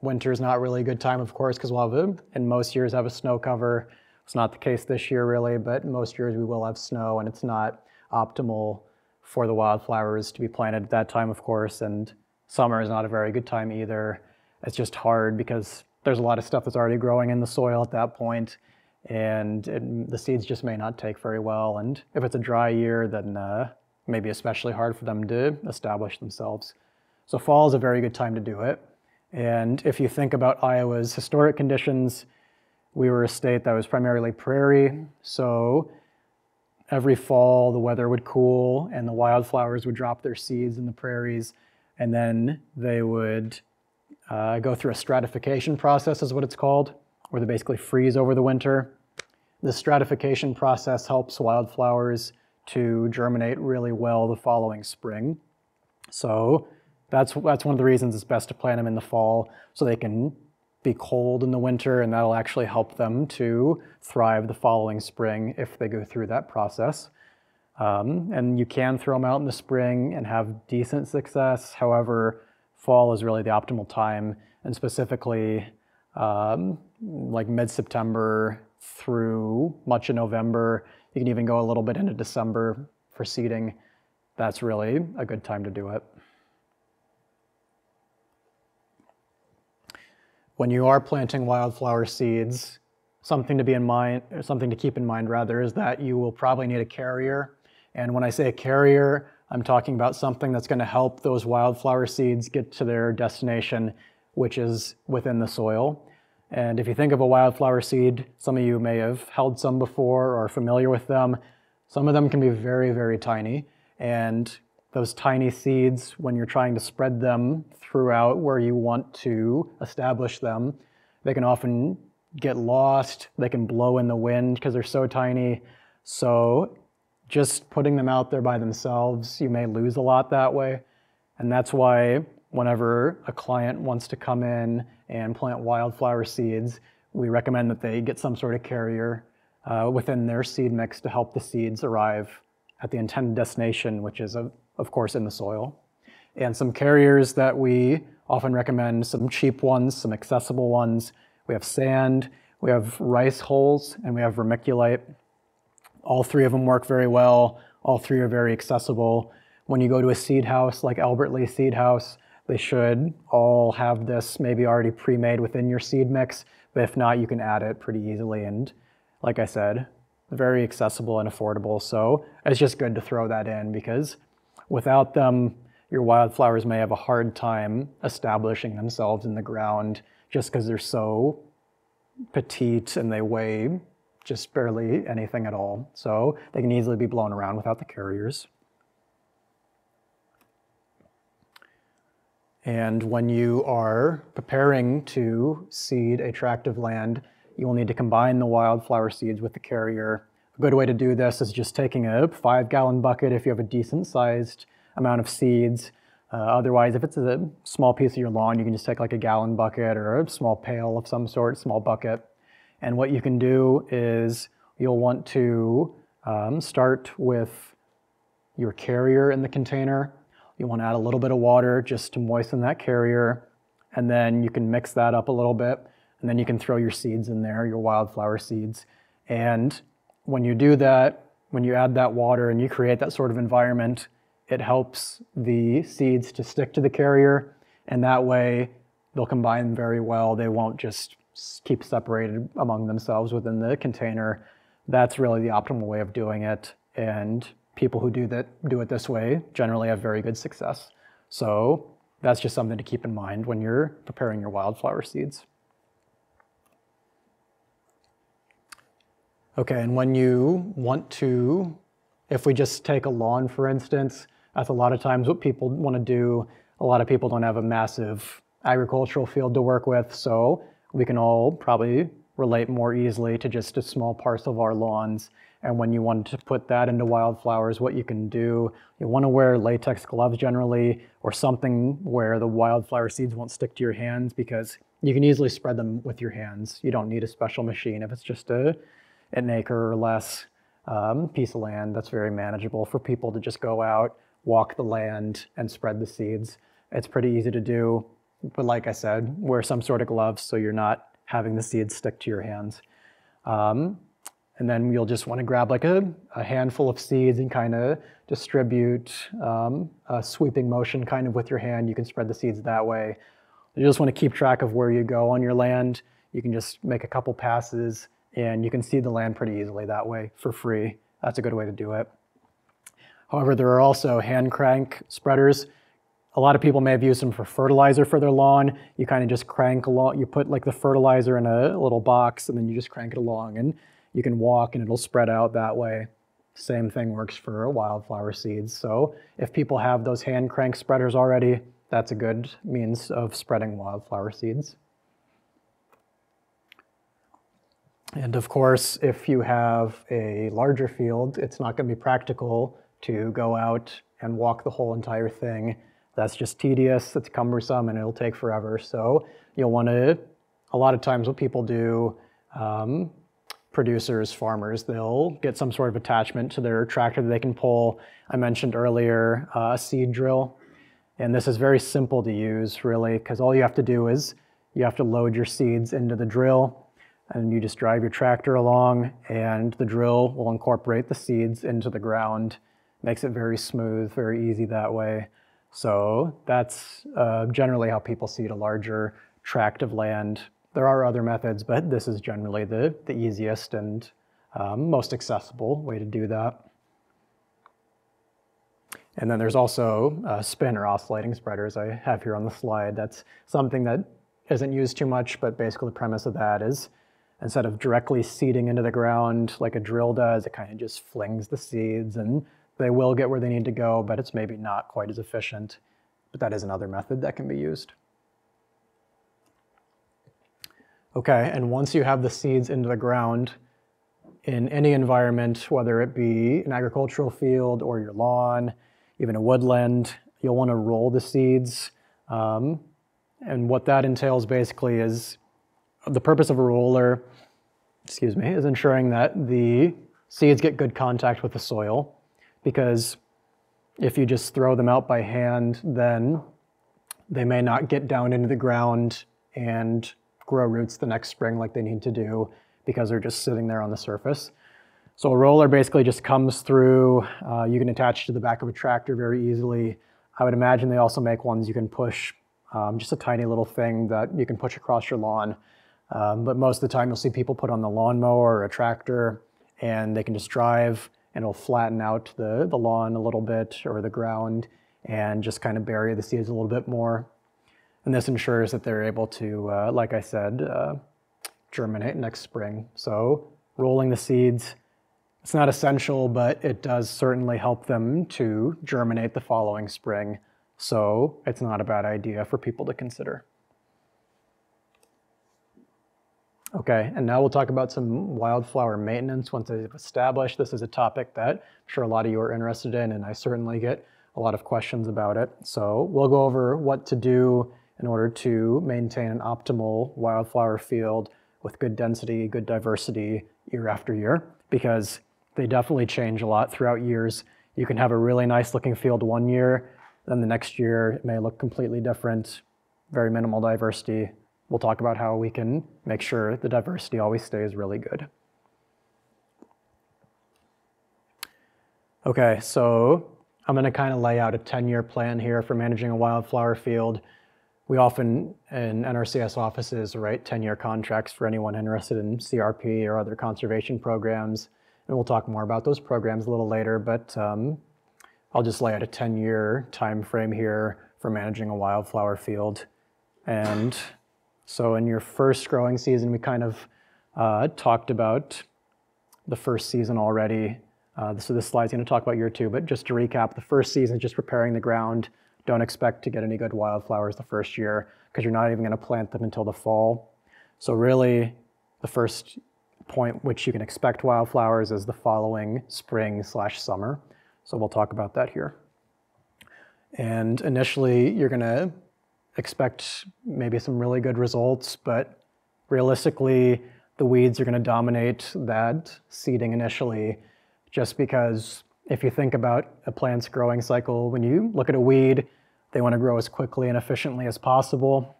Winter is not really a good time, of course, because we'll have, in most years, have a snow cover. It's not the case this year, really, but most years we will have snow, and it's not optimal for the wildflowers to be planted at that time, of course, and summer is not a very good time either. It's just hard because there's a lot of stuff that's already growing in the soil at that point, and the seeds just may not take very well. And if it's a dry year, then it may be especially hard for them to establish themselves. So fall is a very good time to do it. And if you think about Iowa's historic conditions, we were a state that was primarily prairie. So every fall, the weather would cool, and the wildflowers would drop their seeds in the prairies, and then they would go through a stratification process is what it's called, where they basically freeze over the winter. This stratification process helps wildflowers to germinate really well the following spring. So that's one of the reasons it's best to plant them in the fall, so they can be cold in the winter, and that'll actually help them to thrive the following spring if they go through that process. And you can throw them out in the spring and have decent success. However, fall is really the optimal time, and specifically like mid-September through much of November. You can even go a little bit into December for seeding. That's really a good time to do it. When you are planting wildflower seeds, something to keep in mind rather, is that you will probably need a carrier. And when I say a carrier, I'm talking about something that's going to help those wildflower seeds get to their destination, which is within the soil. And if you think of a wildflower seed, some of you may have held some before or are familiar with them. Some of them can be very, very tiny. And those tiny seeds, when you're trying to spread them throughout where you want to establish them, they can often get lost. They can blow in the wind because they're so tiny. So just putting them out there by themselves, you may lose a lot that way. And that's why whenever a client wants to come in and plant wildflower seeds, we recommend that they get some sort of carrier within their seed mix to help the seeds arrive at the intended destination, which is, of course, in the soil. And some carriers that we often recommend, some cheap ones, some accessible ones. We have sand, We have rice hulls and we have vermiculite. All three of them work very well. All three are very accessible. When you go to a seed house like Albert Lee Seed House, they should all have this maybe already pre-made within your seed mix, but if not, you can add it pretty easily. And like I said, very accessible and affordable. So it's just good to throw that in, because without them, your wildflowers may have a hard time establishing themselves in the ground just because they're so petite and they weigh just barely anything at all. So they can easily be blown around without the carriers. And when you are preparing to seed a tract of land, you will need to combine the wildflower seeds with the carrier. A good way to do this is just taking a 5-gallon bucket if you have a decent sized amount of seeds. Otherwise, if it's a small piece of your lawn, you can just take like a gallon bucket or a small pail of some sort, small bucket. And what you can do is you'll want to start with your carrier in the container. You want to add a little bit of water just to moisten that carrier, and then you can mix that up a little bit, and then you can throw your seeds in there, your wildflower seeds. And when you do that, when you add that water and you create that sort of environment, it helps the seeds to stick to the carrier, and that way they'll combine very well. They won't just keep separated among themselves within the container. That's really the optimal way of doing it, and people who do it this way generally have very good success. So that's just something to keep in mind when you're preparing your wildflower seeds. Okay, and when you want to, if we just take a lawn for instance, that's a lot of times what people want to do. A lot of people don't have a massive agricultural field to work with, so we can all probably relate more easily to just a small parcel of our lawns. And when you want to put that into wildflowers, what you can do, you want to wear latex gloves generally, or something where the wildflower seeds won't stick to your hands, because you can easily spread them with your hands. You don't need a special machine if it's just an acre or less piece of land. That's very manageable for people to just go out, walk the land, and spread the seeds. It's pretty easy to do, but like I said, wear some sort of gloves so you're not having the seeds stick to your hands. And then you'll just want to grab like a handful of seeds and kind of distribute a sweeping motion kind of with your hand. You can spread the seeds that way. You just want to keep track of where you go on your land. You can just make a couple passes and you can seed the land pretty easily that way for free. That's a good way to do it. However, there are also hand crank spreaders. A lot of people may have used them for fertilizer for their lawn. You kind of just crank along. You put like the fertilizer in a little box and then you just crank it along, and you can walk and it'll spread out that way. Same thing works for wildflower seeds. So if people have those hand crank spreaders already, that's a good means of spreading wildflower seeds. And of course, if you have a larger field, it's not going to be practical to go out and walk the whole entire thing. That's just tedious, it's cumbersome, and it'll take forever. So you'll want to, a lot of times what people do, producers, farmers, they'll get some sort of attachment to their tractor that they can pull. I mentioned earlier a seed drill, and this is very simple to use really, because all you have to do is you have to load your seeds into the drill, and you just drive your tractor along and the drill will incorporate the seeds into the ground. Makes it very smooth, very easy that way. So that's generally how people seed a larger tract of land. There are other methods, but this is generally the easiest and most accessible way to do that. And then there's also spin or oscillating spreaders I have here on the slide. That's something that isn't used too much, but basically the premise of that is instead of directly seeding into the ground like a drill does, it kind of just flings the seeds and they will get where they need to go, but it's maybe not quite as efficient. But that is another method that can be used. Okay, and once you have the seeds into the ground in any environment, whether it be an agricultural field or your lawn, even a woodland, you'll want to roll the seeds. And what that entails basically is the purpose of a roller, excuse me, is ensuring that the seeds get good contact with the soil, because if you just throw them out by hand, then they may not get down into the ground and grow roots the next spring like they need to do because they're just sitting there on the surface. So a roller basically just comes through. You can attach to the back of a tractor very easily. I would imagine they also make ones you can push, just a tiny little thing that you can push across your lawn. But most of the time you'll see people put on the lawnmower or a tractor and they can just drive and it'll flatten out the lawn a little bit or the ground and just kind of bury the seeds a little bit more. And this ensures that they're able to, like I said, germinate next spring. So rolling the seeds, it's not essential, but it does certainly help them to germinate the following spring. So it's not a bad idea for people to consider. Okay, and now we'll talk about some wildflower maintenance once they've established. This is a topic that I'm sure a lot of you are interested in, and I certainly get a lot of questions about it. So we'll go over what to do in order to maintain an optimal wildflower field with good density, good diversity year after year, because they definitely change a lot throughout years. You can have a really nice looking field one year, then the next year it may look completely different, very minimal diversity. We'll talk about how we can make sure the diversity always stays really good. Okay, so I'm going to kind of lay out a 10-year plan here for managing a wildflower field. We often in NRCS offices write 10-year contracts for anyone interested in CRP or other conservation programs, and we'll talk more about those programs a little later, but I'll just lay out a 10-year time frame here for managing a wildflower field. And so in your first growing season, we kind of talked about the first season already. So this slide's going to talk about year two, but just to recap, the first season is just preparing the ground. Don't expect to get any good wildflowers the first year because you're not even going to plant them until the fall. So really, the first point which you can expect wildflowers is the following spring/summer. So we'll talk about that here. And initially, you're going to expect maybe some really good results, but realistically, the weeds are going to dominate that seeding initially, just because if you think about a plant's growing cycle, when you look at a weed, they want to grow as quickly and efficiently as possible.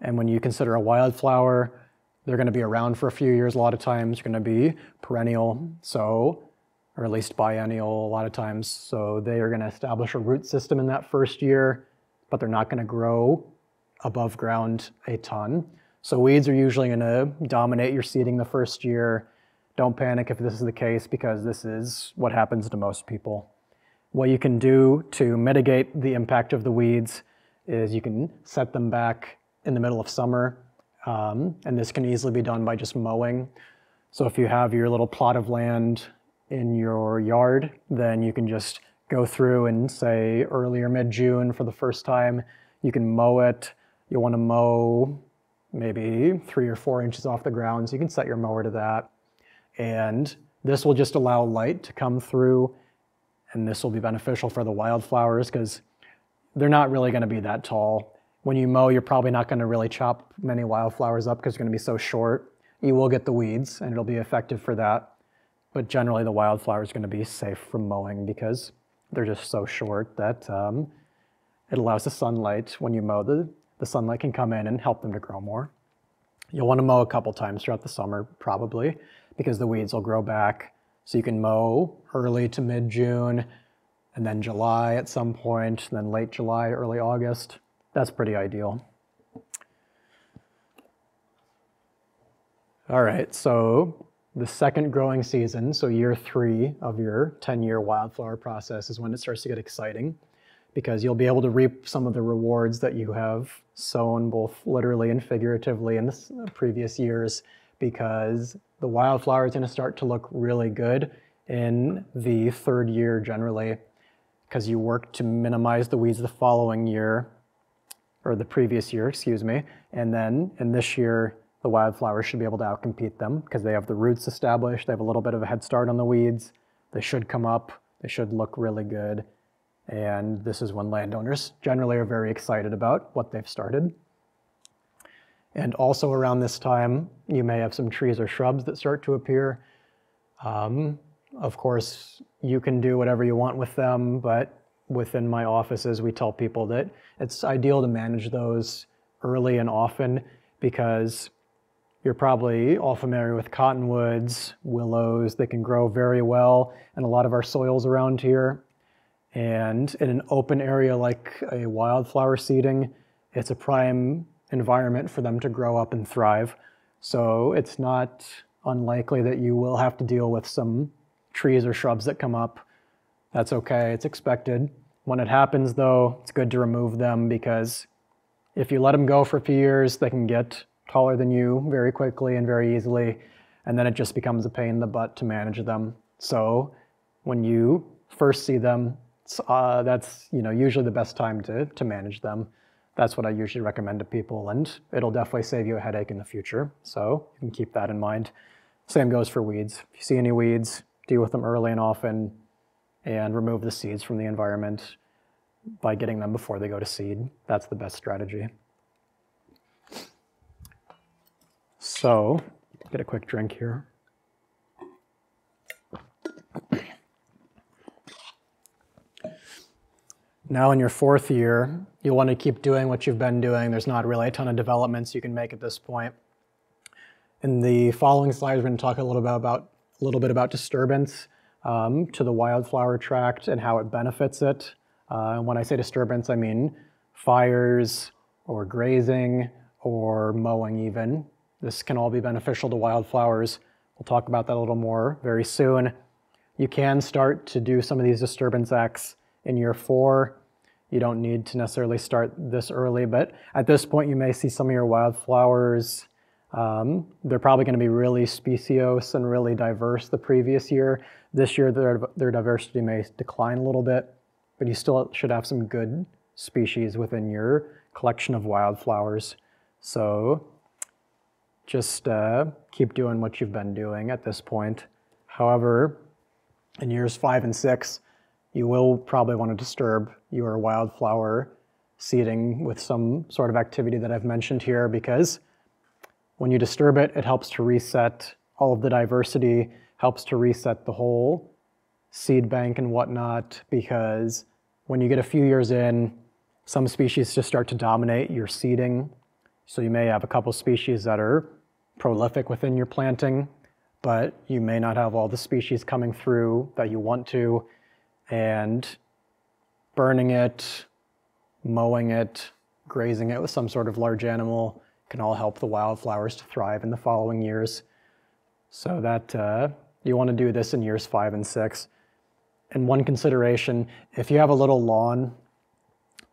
And when you consider a wildflower, they're going to be around for a few years. A lot of times they're going to be perennial, so, or at least biennial a lot of times. So they are going to establish a root system in that first year, but they're not going to grow above ground a ton. So weeds are usually going to dominate your seeding the first year. Don't panic if this is the case, because this is what happens to most people. What you can do to mitigate the impact of the weeds is you can set them back in the middle of summer, and this can easily be done by just mowing. So if you have your little plot of land in your yard, then you can just go through and say early or mid-June for the first time, you can mow it. You'll want to mow maybe 3 or 4 inches off the ground, so you can set your mower to that. And this will just allow light to come through, and this will be beneficial for the wildflowers because they're not really going to be that tall. When you mow, you're probably not going to really chop many wildflowers up because they're going to be so short. You will get the weeds, and it'll be effective for that. But generally, the wildflower is going to be safe from mowing because they're just so short that it allows the sunlight. When you mow, the sunlight can come in and help them to grow more. You'll want to mow a couple times throughout the summer, probably, because the weeds will grow back. So you can mow early to mid-June, and then July at some point, and then late July, early August. That's pretty ideal. All right, so the second growing season, so year three of your 10-year wildflower process, is when it starts to get exciting, because you'll be able to reap some of the rewards that you have sown both literally and figuratively in the previous years, because the wildflower is going to start to look really good in the third year generally, because you work to minimize the weeds the following year, or the previous year, excuse me, and then in this year the wildflowers should be able to outcompete them because they have the roots established, they have a little bit of a head start on the weeds, they should come up, they should look really good, and this is when landowners generally are very excited about what they've started. And also around this time, you may have some trees or shrubs that start to appear. Of course, you can do whatever you want with them, but within my offices, we tell people that it's ideal to manage those early and often, because you're probably all familiar with cottonwoods, willows. They can grow very well in a lot of our soils around here. And in an open area like a wildflower seeding, it's a prime environment for them to grow up and thrive. So it's not unlikely that you will have to deal with some trees or shrubs that come up. That's okay, it's expected. When it happens though, it's good to remove them, because if you let them go for a few years, they can get taller than you very quickly and very easily, and then it just becomes a pain in the butt to manage them. So when you first see them, that's usually the best time to manage them. That's what I usually recommend to people, and it'll definitely save you a headache in the future. So you can keep that in mind. Same goes for weeds. If you see any weeds, deal with them early and often, and remove the seeds from the environment by getting them before they go to seed. That's the best strategy. So, get a quick drink here. Now in your fourth year, you'll want to keep doing what you've been doing. There's not really a ton of developments you can make at this point. In the following slides, we're going to talk a little bit about disturbance to the wildflower tract and how it benefits it. When I say disturbance, I mean fires or grazing or mowing even. This can all be beneficial to wildflowers. We'll talk about that a little more very soon. You can start to do some of these disturbance acts in year 4. You don't need to necessarily start this early, but at this point you may see some of your wildflowers. They're probably going to be really speciose and really diverse the previous year. This year their diversity may decline a little bit, but you still should have some good species within your collection of wildflowers. So just keep doing what you've been doing at this point. However, in years 5 and 6, you will probably want to disturb your wildflower seeding with some sort of activity that I've mentioned here, because when you disturb it, it helps to reset all of the diversity, helps to reset the whole seed bank and whatnot, because when you get a few years in, some species just start to dominate your seeding. So you may have a couple species that are prolific within your planting, but you may not have all the species coming through that you want to, and burning it, mowing it, grazing it with some sort of large animal can all help the wildflowers to thrive in the following years. So that you want to do this in years 5 and 6. And one consideration, if you have a little lawn,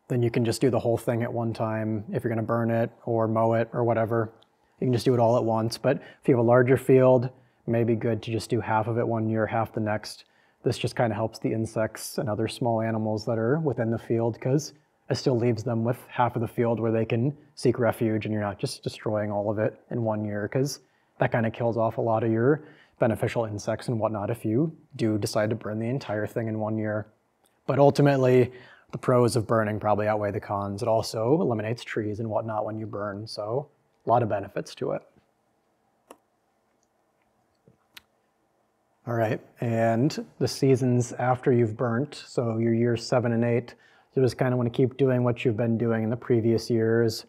then you can just do the whole thing at one time. If you're going to burn it or mow it or whatever, you can just do it all at once. But if you have a larger field, it may be good to just do half of it one year, half the next. This just kind of helps the insects and other small animals that are within the field, because it still leaves them with half of the field where they can seek refuge, and you're not just destroying all of it in one year, because that kind of kills off a lot of your beneficial insects and whatnot if you do decide to burn the entire thing in one year. But ultimately, the pros of burning probably outweigh the cons. It also eliminates trees and whatnot when you burn, so a lot of benefits to it. All right, and the seasons after you've burnt, so your years 7 and 8, you just kind of want to keep doing what you've been doing in the previous years,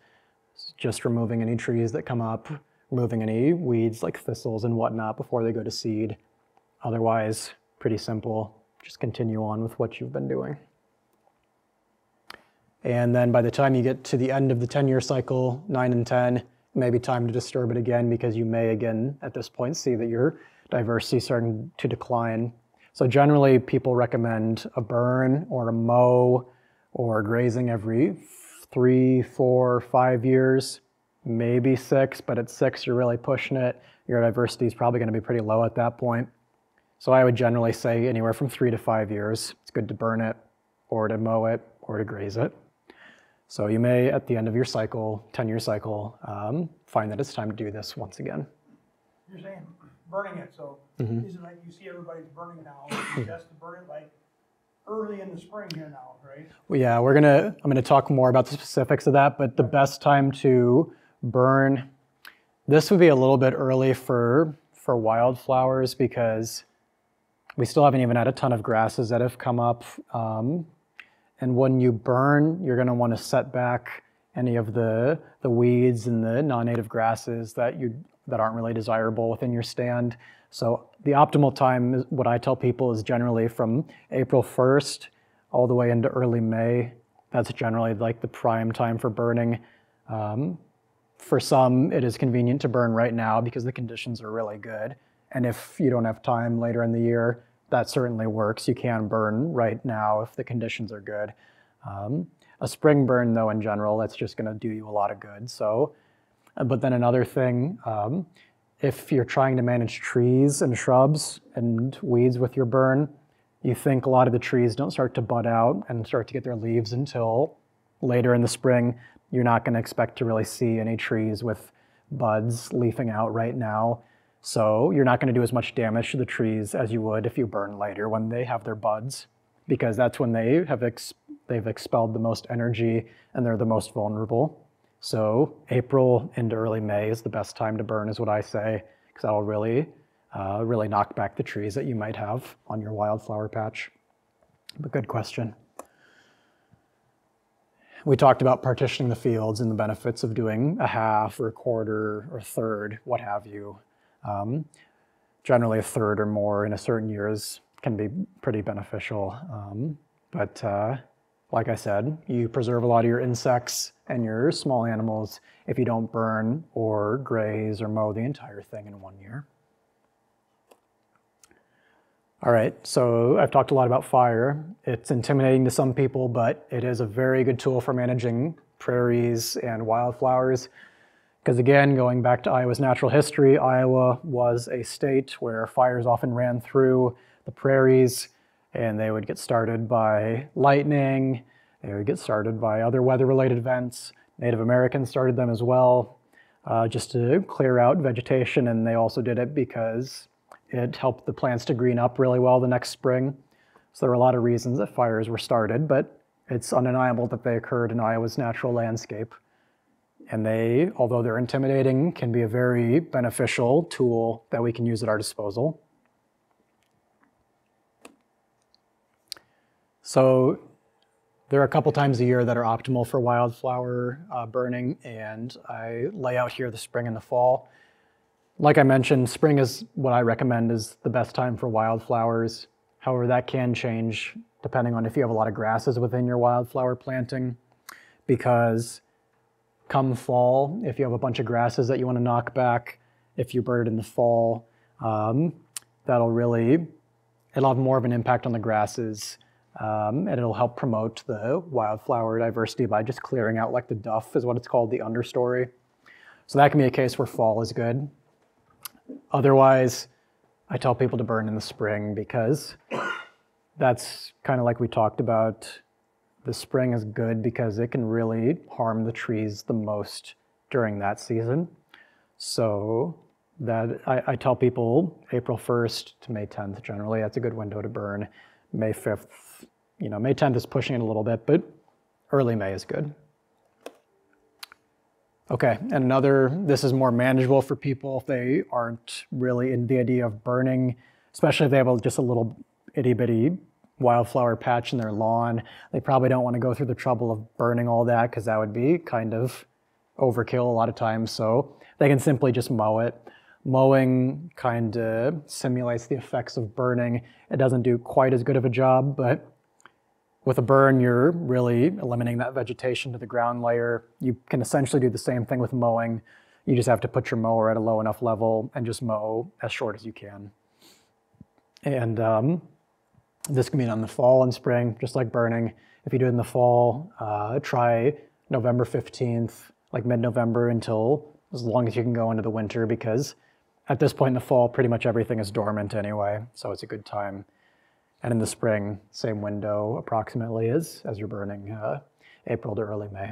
just removing any trees that come up, removing any weeds like thistles and whatnot before they go to seed. Otherwise, pretty simple, just continue on with what you've been doing. And then by the time you get to the end of the 10-year cycle, 9 and 10, it may be time to disturb it again, because you may again at this point see that you're diversity starting to decline. So generally people recommend a burn or a mow or grazing every 3, 4, 5 years, maybe 6, but at 6 you're really pushing it. Your diversity is probably going to be pretty low at that point. So I would generally say anywhere from 3 to 5 years, it's good to burn it or to mow it or to graze it. So you may at the end of your cycle, 10-year cycle, find that it's time to do this once again. You're saying burning it, so isn't like you see everybody's burning now, you just to burn it like early in the spring here now, right? Well, yeah, I'm gonna talk more about the specifics of that, but the best time to burn, this would be a little bit early for wildflowers, because we still haven't even had a ton of grasses that have come up. And when you burn, you're gonna wanna set back any of the weeds and the non-native grasses that aren't really desirable within your stand. So the optimal time, is what I tell people, is generally from April 1st all the way into early May. That's generally like the prime time for burning. For some, it is convenient to burn right now because the conditions are really good. And if you don't have time later in the year, that certainly works. You can burn right now if the conditions are good. A spring burn, though, in general, that's just gonna do you a lot of good. So, but then another thing, if you're trying to manage trees and shrubs and weeds with your burn, you think a lot of the trees don't start to bud out and start to get their leaves until later in the spring. You're not gonna expect to really see any trees with buds leafing out right now. So you're not gonna do as much damage to the trees as you would if you burn later when they have their buds, because that's when they have they've expelled the most energy and they're the most vulnerable. So April into early May is the best time to burn, is what I say, because that'll really knock back the trees that you might have on your wildflower patch. But good question. We talked about partitioning the fields and the benefits of doing a half or a quarter or a third, what have you. Generally a third or more in a certain years can be pretty beneficial. Like I said, you preserve a lot of your insects and your small animals if you don't burn or graze or mow the entire thing in one year. All right, so I've talked a lot about fire. It's intimidating to some people, but it is a very good tool for managing prairies and wildflowers. Because again, going back to Iowa's natural history, Iowa was a state where fires often ran through the prairies, and they would get started by lightning, they would get started by other weather-related events. Native Americans started them as well, just to clear out vegetation, and they also did it because it helped the plants to green up really well the next spring. So there were a lot of reasons that fires were started, but it's undeniable that they occurred in Iowa's natural landscape. And they, although they're intimidating, can be a very beneficial tool that we can use at our disposal. So there are a couple times a year that are optimal for wildflower burning, and I lay out here the spring and the fall. Like I mentioned, spring is what I recommend is the best time for wildflowers. However, that can change depending on if you have a lot of grasses within your wildflower planting, because come fall, if you have a bunch of grasses that you want to knock back, if you burn it in the fall, it'll have more of an impact on the grasses, and it'll help promote the wildflower diversity by just clearing out, like the duff is what it's called, the understory. So that can be a case where fall is good. Otherwise, I tell people to burn in the spring because that's kind of like we talked about. The spring is good because it can really harm the trees the most during that season. So that I tell people April 1st to May 10th generally, that's a good window to burn. May 5th, you know, May 10th is pushing it a little bit, but early May is good. Okay, and this is more manageable for people if they aren't really in the idea of burning, especially if they have just a little itty bitty wildflower patch in their lawn. They probably don't want to go through the trouble of burning all that because that would be kind of overkill a lot of times. So they can simply just mow it. Mowing kind of simulates the effects of burning. It doesn't do quite as good of a job, but with a burn, you're really eliminating that vegetation to the ground layer. You can essentially do the same thing with mowing. You just have to put your mower at a low enough level and just mow as short as you can. And this can be done in the fall and spring, just like burning. If you do it in the fall, try November 15th, like mid-November, until as long as you can go into the winter, because at this point in the fall, pretty much everything is dormant anyway, so it's a good time. And in the spring, same window approximately as you're burning, April to early May.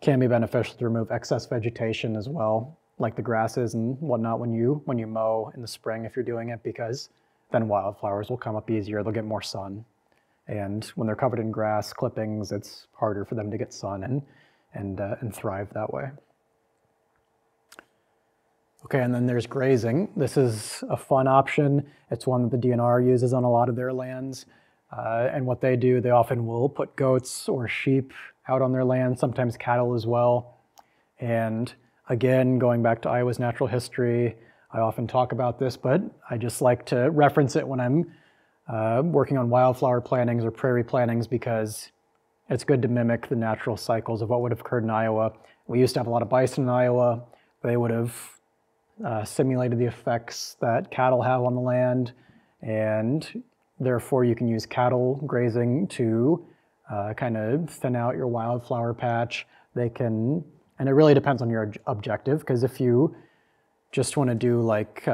Can be beneficial to remove excess vegetation as well, like the grasses and whatnot when you mow in the spring if you're doing it, because then wildflowers will come up easier, they'll get more sun. And when they're covered in grass clippings, it's harder for them to get sun and thrive that way. Okay, and then there's grazing. This is a fun option. It's one that the DNR uses on a lot of their lands. And what they do, they often will put goats or sheep out on their land, sometimes cattle as well. And again, going back to Iowa's natural history, I often talk about this, but I just like to reference it when I'm working on wildflower plantings or prairie plantings, because it's good to mimic the natural cycles of what would have occurred in Iowa. We used to have a lot of bison in Iowa. They would have simulated the effects that cattle have on the land, and therefore you can use cattle grazing to kind of thin out your wildflower patch. They can, and it really depends on your objective, because if you just want to do like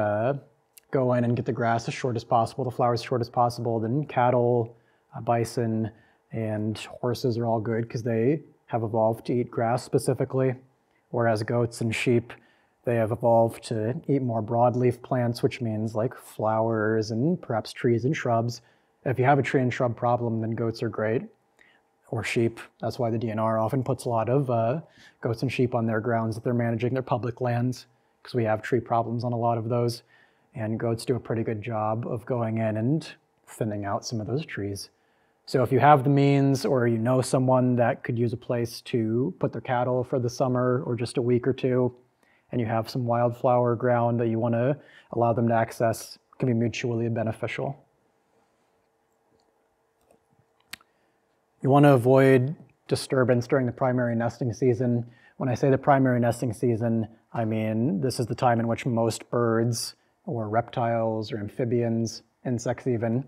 go in and get the grass as short as possible, the flowers as short as possible, then cattle, bison, and horses are all good because they have evolved to eat grass specifically, whereas goats and sheep, they have evolved to eat more broadleaf plants, which means like flowers and perhaps trees and shrubs. If you have a tree and shrub problem, then goats are great, or sheep. That's why the DNR often puts a lot of goats and sheep on their grounds that they're managing, their public lands, because we have tree problems on a lot of those, and goats do a pretty good job of going in and thinning out some of those trees. So if you have the means, or you know someone that could use a place to put their cattle for the summer or just a week or two, and you have some wildflower ground that you want to allow them to access, it can be mutually beneficial. You want to avoid disturbance during the primary nesting season. When I say the primary nesting season, I mean this is the time in which most birds or reptiles or amphibians, insects even,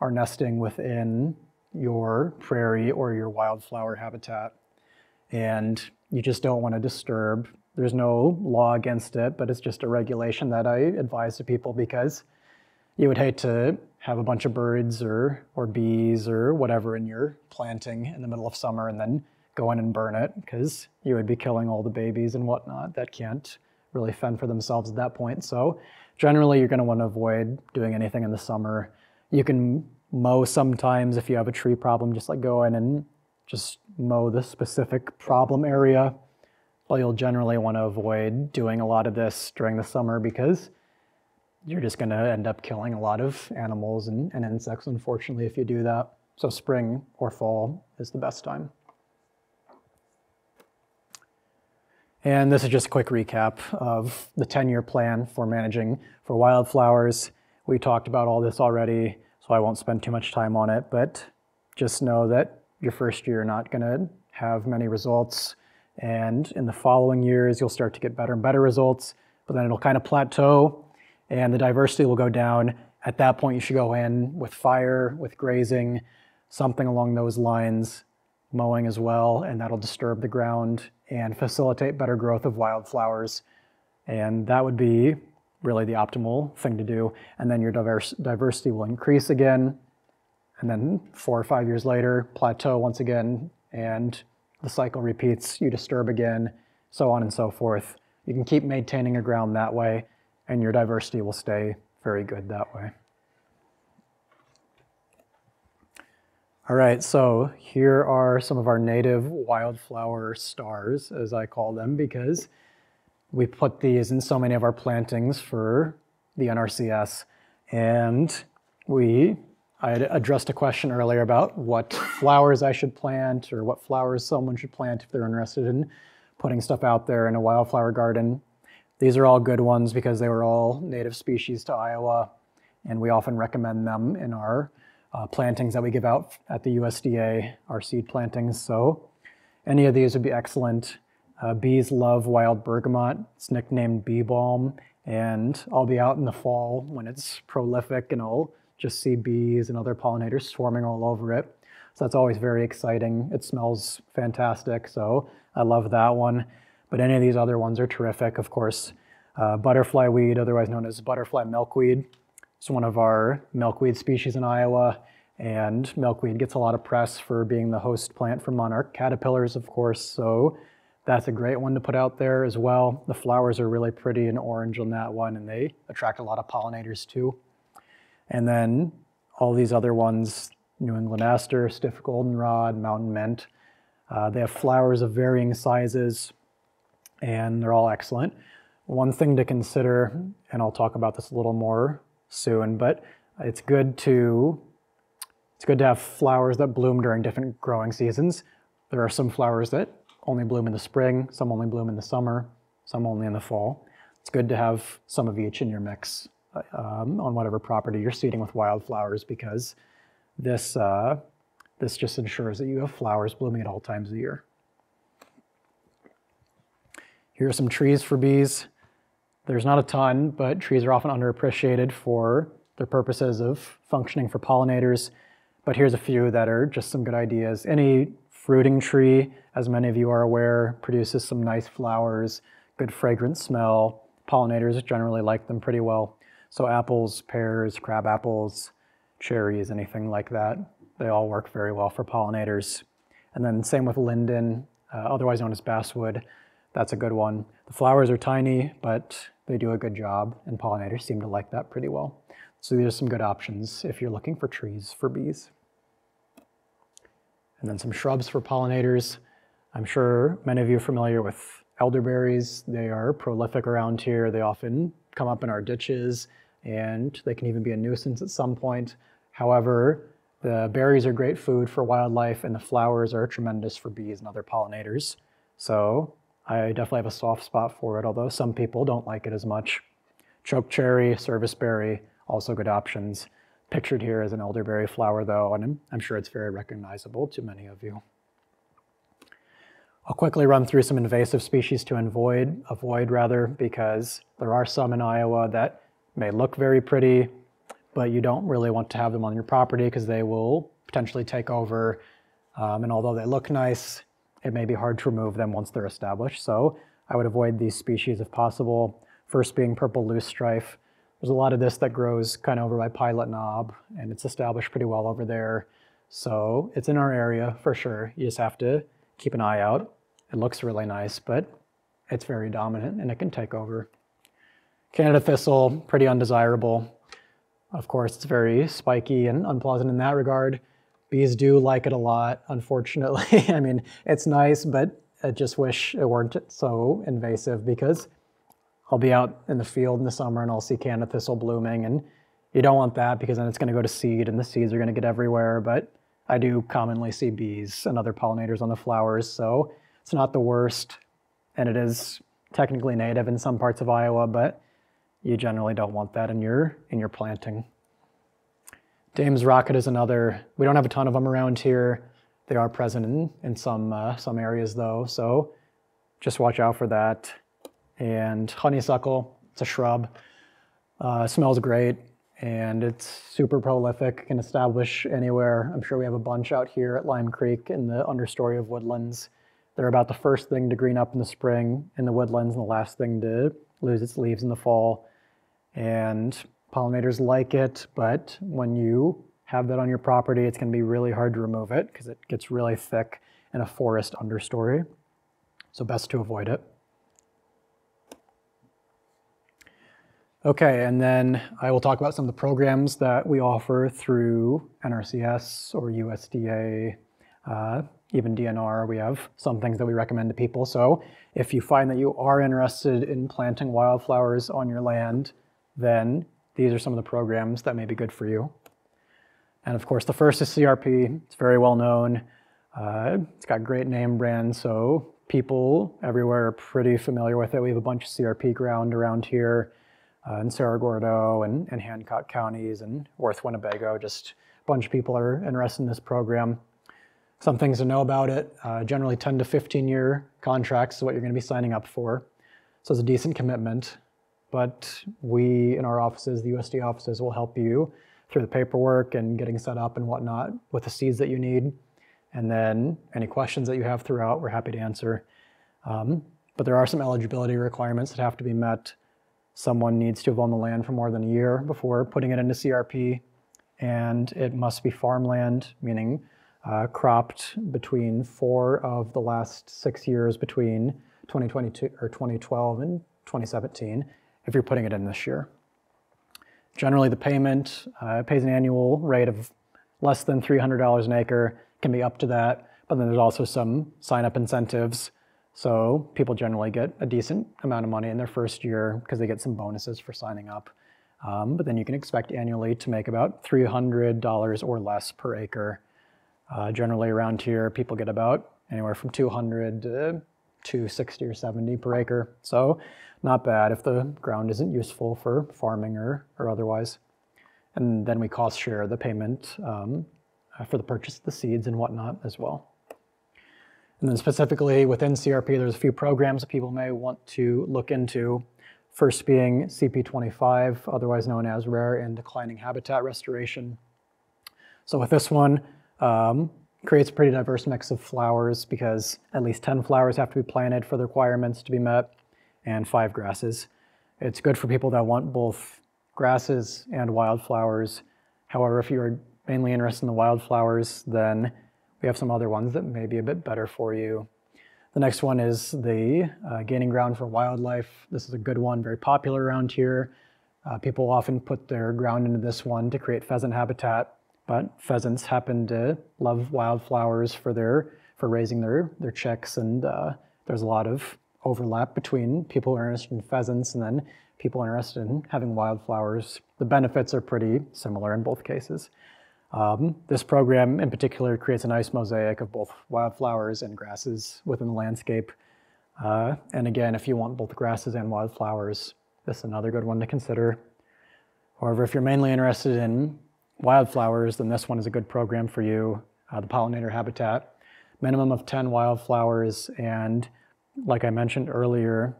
are nesting within your prairie or your wildflower habitat. And you just don't want to disturb. There's no law against it, but it's just a regulation that I advise to people, because you would hate to have a bunch of birds or bees or whatever in your planting in the middle of summer and then go in and burn it, because you would be killing all the babies and whatnot that can't really fend for themselves at that point. So generally you're going to want to avoid doing anything in the summer. You can mow sometimes if you have a tree problem, just like go in and just mow the specific problem area. But you'll generally want to avoid doing a lot of this during the summer, because you're just going to end up killing a lot of animals and insects, unfortunately, if you do that. So spring or fall is the best time. And this is just a quick recap of the 10-year plan for managing for wildflowers. We talked about all this already, so I won't spend too much time on it, but just know that your first year you're not going to have many results, and in the following years you'll start to get better and better results, but then it'll kind of plateau and the diversity will go down. At that point you should go in with fire, with grazing, something along those lines, mowing as well, and that'll disturb the ground and facilitate better growth of wildflowers. And that would be really the optimal thing to do. And then your diversity will increase again, and then 4 or 5 years later, plateau once again, and the cycle repeats. You disturb again, so on and so forth. You can keep maintaining your ground that way, and your diversity will stay very good that way. All right, so here are some of our native wildflower stars, as I call them, because we put these in so many of our plantings for the NRCS. And I had addressed a question earlier about what flowers I should plant, or what flowers someone should plant if they're interested in putting stuff out there in a wildflower garden. These are all good ones because they were all native species to Iowa, and we often recommend them in our plantings that we give out at the USDA, our seed plantings. So any of these would be excellent. Bees love wild bergamot. It's nicknamed bee balm, and I'll be out in the fall when it's prolific and I'll just see bees and other pollinators swarming all over it. So that's always very exciting. It smells fantastic, so I love that one. But any of these other ones are terrific, of course. Butterfly weed, otherwise known as butterfly milkweed. It's one of our milkweed species in Iowa, and milkweed gets a lot of press for being the host plant for monarch caterpillars, of course, so that's a great one to put out there as well. The flowers are really pretty and orange on that one, and they attract a lot of pollinators too. And then all these other ones, New England aster, stiff goldenrod, mountain mint, they have flowers of varying sizes, and they're all excellent. One thing to consider, and I'll talk about this a little more soon, but it's good to have flowers that bloom during different growing seasons. There are some flowers that only bloom in the spring, some only bloom in the summer, some only in the fall. It's good to have some of each in your mix on whatever property you're seeding with wildflowers, because this, this just ensures that you have flowers blooming at all times of the year. Here are some trees for bees. There's not a ton, but trees are often underappreciated for their purposes of functioning for pollinators. But here's a few that are just some good ideas. Any fruiting tree, as many of you are aware, produces some nice flowers, good fragrant smell. Pollinators generally like them pretty well. So apples, pears, crab apples, cherries, anything like that, they all work very well for pollinators. And then same with linden, otherwise known as basswood. That's a good one. The flowers are tiny, but they do a good job, and pollinators seem to like that pretty well. So these are some good options if you're looking for trees for bees. And then some shrubs for pollinators. I'm sure many of you are familiar with elderberries. They are prolific around here. They often come up in our ditches, and they can even be a nuisance at some point. However, the berries are great food for wildlife, and the flowers are tremendous for bees and other pollinators. So I definitely have a soft spot for it, although some people don't like it as much. Chokecherry, serviceberry, also good options. Pictured here is an elderberry flower, though, and I'm sure it's very recognizable to many of you. I'll quickly run through some invasive species to avoid, because there are some in Iowa that may look very pretty, but you don't really want to have them on your property because they will potentially take over. And although they look nice, it may be hard to remove them once they're established. So I would avoid these species if possible. First being purple loosestrife. There's a lot of this that grows kind of over by Pilot Knob, and it's established pretty well over there. So it's in our area for sure. You just have to keep an eye out. It looks really nice, but it's very dominant and it can take over. Canada thistle, pretty undesirable. Of course, it's very spiky and unpleasant in that regard. Bees do like it a lot, unfortunately. I mean, it's nice, but I just wish it weren't so invasive, because I'll be out in the field in the summer and I'll see Canada thistle blooming, and you don't want that because then it's going to go to seed and the seeds are going to get everywhere. But I do commonly see bees and other pollinators on the flowers, so it's not the worst, and it is technically native in some parts of Iowa, but you generally don't want that in your planting. Dame's rocket is another. We don't have a ton of them around here. They are present in some areas, though, so just watch out for that. And honeysuckle, it's a shrub, smells great, and it's super prolific, can establish anywhere. I'm sure we have a bunch out here at Lime Creek in the understory of woodlands. They're about the first thing to green up in the spring in the woodlands and the last thing to lose its leaves in the fall. And pollinators like it, but when you have that on your property, it's going to be really hard to remove it because it gets really thick in a forest understory. So best to avoid it. Okay, and then I will talk about some of the programs that we offer through NRCS or USDA, even DNR. We have some things that we recommend to people. So if you find that you are interested in planting wildflowers on your land, then these are some of the programs that may be good for you. And of course, the first is CRP. It's very well known. It's got great name brand, so people everywhere are pretty familiar with it. We have a bunch of CRP ground around here. In Cerro Gordo and Hancock counties and Worth, Winnebago, just a bunch of people are interested in this program. Some things to know about it, generally 10 to 15-year contracts is what you're going to be signing up for. So it's a decent commitment, but we in our offices, the USDA offices, will help you through the paperwork and getting set up and whatnot with the seeds that you need. And then any questions that you have throughout, we're happy to answer. But there are some eligibility requirements that have to be met. Someone needs to have owned the land for more than a year before putting it into CRP, and it must be farmland, meaning cropped between 4 of the last 6 years between 2022 or 2012 and 2017 if you're putting it in this year. Generally, the payment pays an annual rate of less than $300 an acre, can be up to that, but then there's also some sign-up incentives. So people generally get a decent amount of money in their first year because they get some bonuses for signing up. But then you can expect annually to make about $300 or less per acre. Generally around here, people get about anywhere from 200 to 260 or 70 per acre. So not bad if the ground isn't useful for farming or otherwise. And then we cost share the payment for the purchase of the seeds and whatnot as well. And then specifically within CRP, there's a few programs that people may want to look into. First being CP25, otherwise known as Rare and Declining Habitat Restoration. So with this one, creates a pretty diverse mix of flowers because at least 10 flowers have to be planted for the requirements to be met, and 5 grasses. It's good for people that want both grasses and wildflowers. However, if you're mainly interested in the wildflowers, then we have some other ones that may be a bit better for you. The next one is the Gaining Ground for Wildlife. This is a good one, very popular around here. People often put their ground into this one to create pheasant habitat, but pheasants happen to love wildflowers for raising their chicks, and there's a lot of overlap between people who are interested in pheasants and then people interested in having wildflowers. The benefits are pretty similar in both cases. This program in particular creates a nice mosaic of both wildflowers and grasses within the landscape. And again, if you want both grasses and wildflowers, this is another good one to consider. However, if you're mainly interested in wildflowers, then this one is a good program for you, the pollinator habitat. Minimum of 10 wildflowers, and like I mentioned earlier,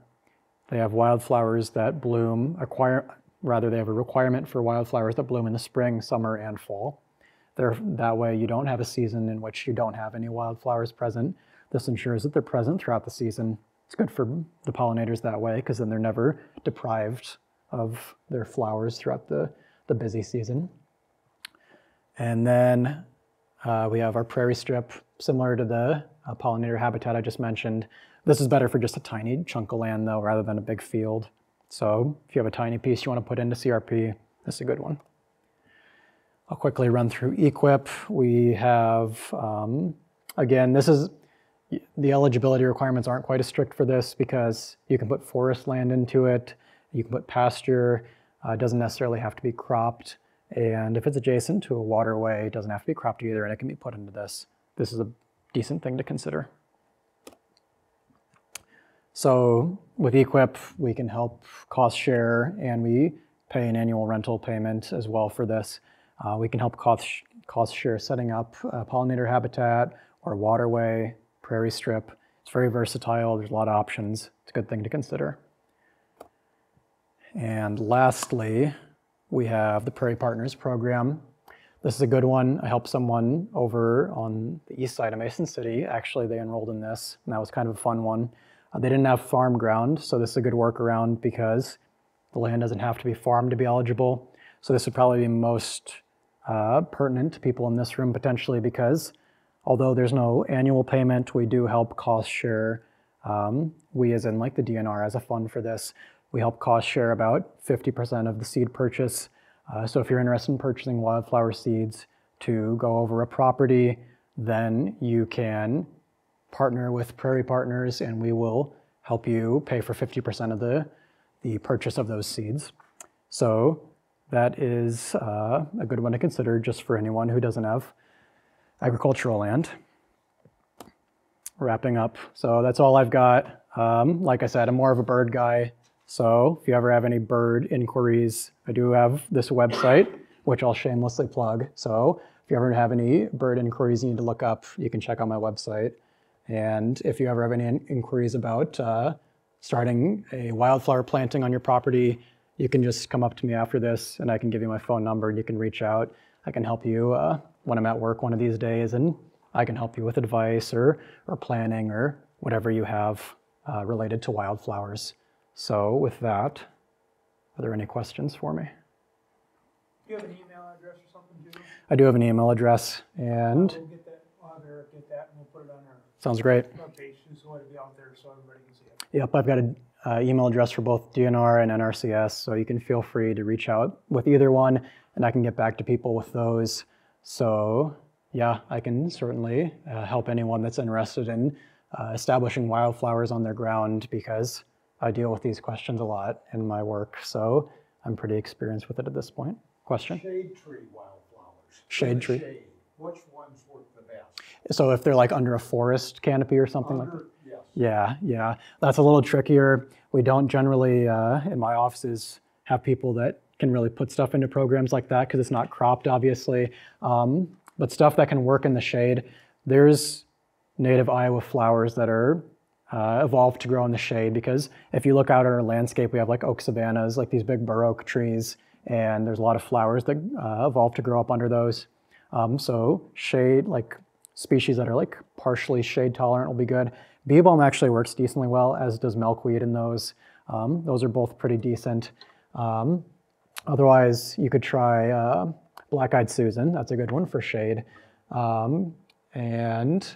they have wildflowers that bloom, they have a requirement for wildflowers that bloom in the spring, summer, and fall. That way you don't have a season in which you don't have any wildflowers present. This ensures that they're present throughout the season. It's good for the pollinators that way, because then they're never deprived of their flowers throughout the busy season. And then we have our prairie strip, similar to the pollinator habitat I just mentioned. This is better for just a tiny chunk of land though, rather than a big field. So if you have a tiny piece you want to put into CRP, this is a good one. I'll quickly run through EQIP. We have, again, the eligibility requirements aren't quite as strict for this because you can put forest land into it, you can put pasture, it doesn't necessarily have to be cropped. And if it's adjacent to a waterway, it doesn't have to be cropped either, and it can be put into this. This is a decent thing to consider. So with EQIP, we can help cost share, and we pay an annual rental payment as well for this. We can help cost share setting up pollinator habitat or waterway, prairie strip. It's very versatile. There's a lot of options. It's a good thing to consider. And lastly, we have the Prairie Partners program. This is a good one. I helped someone over on the east side of Mason City. Actually, they enrolled in this, and that was kind of a fun one. They didn't have farm ground, so this is a good workaround because the land doesn't have to be farmed to be eligible. So this would probably be most pertinent to people in this room potentially, because although there's no annual payment, we do help cost share. We as in like the DNR as a fund for this. We help cost share about 50% of the seed purchase. So if you're interested in purchasing wildflower seeds to go over a property, then you can partner with Prairie Partners and we will help you pay for 50% of the purchase of those seeds. So that is a good one to consider just for anyone who doesn't have agricultural land. Wrapping up. So that's all I've got. Like I said, I'm more of a bird guy. So if you ever have any bird inquiries, I do have this website, which I'll shamelessly plug. So if you ever have any bird inquiries you need to look up, you can check out my website. And if you ever have any inquiries about starting a wildflower planting on your property, you can just come up to me after this and I can give you my phone number and you can reach out. I can help you when I'm at work one of these days, and I can help you with advice or planning or whatever you have related to wildflowers. So with that, are there any questions for me? Do you have an email address or something too? I do have an email address, and we'll get that. We'll have Eric get that, and we'll put it on our sounds great. Page, so it'll be out there so everybody can see it. Yep, I've got an email address for both DNR and NRCS, so you can feel free to reach out with either one, and I can get back to people with those. So yeah, I can certainly help anyone that's interested in establishing wildflowers on their ground, because I deal with these questions a lot in my work, so I'm pretty experienced with it at this point. Question? Shade tree wildflowers. Shade tree. Shade. Which ones work the best? So if they're like under a forest canopy or something like that? Yes. Yeah, yeah. That's a little trickier. We don't generally, in my offices, have people that can really put stuff into programs like that because it's not cropped, obviously. But stuff that can work in the shade. There's native Iowa flowers that are evolved to grow in the shade, because if you look out at our landscape, we have like oak savannas, like these big bur oak trees, and there's a lot of flowers that evolve to grow up under those. So shade, like species that are like partially shade tolerant will be good. Bee balm actually works decently well, as does milkweed in those. Those are both pretty decent. Otherwise, you could try black-eyed Susan. That's a good one for shade. And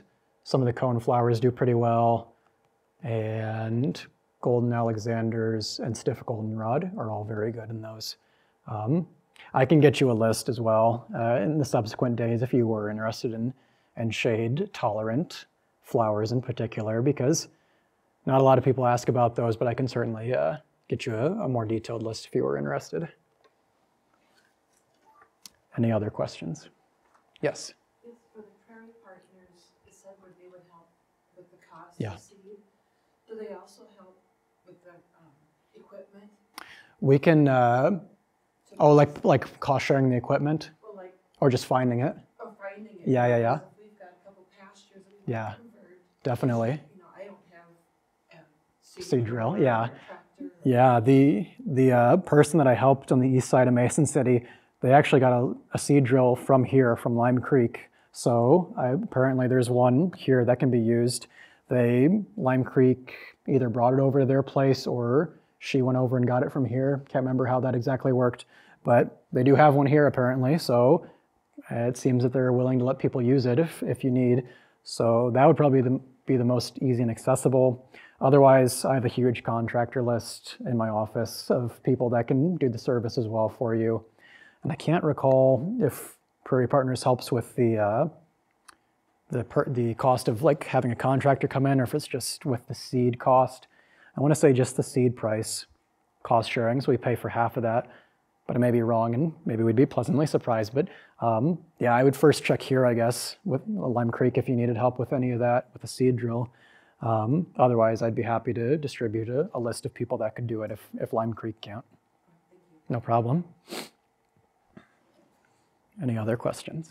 some of the cone flowers do pretty well. And golden alexanders and stiff goldenrod are all very good in those. I can get you a list as well in the subsequent days if you were interested in shade-tolerant flowers in particular, because not a lot of people ask about those, but I can certainly get you a more detailed list if you were interested. Any other questions? Yes? If for the Prairie Partners, it said where they would help with the cost of seed. Do they also help with the equipment? We can... Oh, like cost sharing the equipment, well, like, or just finding it. Or finding it. Yeah, yeah, yeah. We've got a couple pastures. Yeah, definitely. You know, I don't have a seed drill. Yeah, yeah. The person that I helped on the east side of Mason City, they actually got a seed drill from here, from Lime Creek. So apparently there's one here that can be used. Lime Creek either brought it over to their place, or she went over and got it from here. Can't remember how that exactly worked, but they do have one here apparently, so it seems that they're willing to let people use it if you need. So that would probably be the most easy and accessible. Otherwise, I have a huge contractor list in my office of people that can do the service as well for you. And I can't recall if Prairie Partners helps with the cost of like having a contractor come in, or if it's just with the seed cost. I want to say just the seed price, cost sharing, so we pay for half of that, but I may be wrong and maybe we'd be pleasantly surprised. But yeah, I would first check here, I guess, with Lime Creek if you needed help with any of that, with a seed drill. Otherwise, I'd be happy to distribute a list of people that could do it if Lime Creek can't. No problem. Any other questions?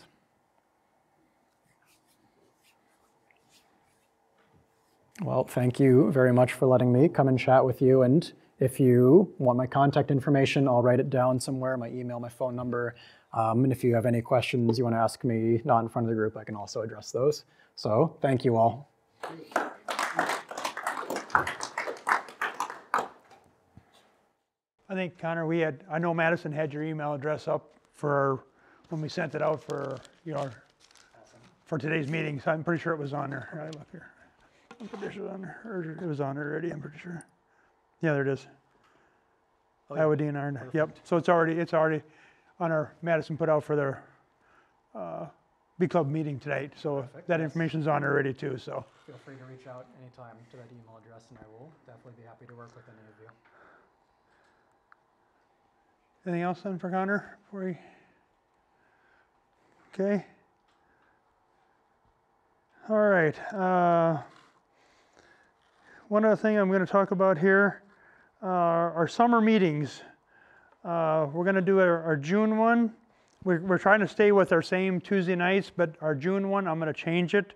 Well, thank you very much for letting me come and chat with you. And if you want my contact information, I'll write it down somewhere, my email, my phone number. And if you have any questions you want to ask me, not in front of the group, I can also address those. So thank you all. I think, Connor, I know Madison had your email address up for when we sent it out for today's meeting. So I'm pretty sure it was on there. Right up here. I'm pretty sure it was on already, I'm pretty sure. Yeah, there it is. Oh, yeah. Iowa DNR. Perfect. Yep. So it's already on our Madison put out for their Bee Club meeting tonight. So perfect. That information's on already too. So feel free to reach out anytime to that email address, and I will definitely be happy to work with any of you. Anything else then for Connor before we... Okay. All right. One other thing I'm going to talk about here are summer meetings. We're going to do our June one. We're trying to stay with our same Tuesday nights, but our June one, I'm going to change it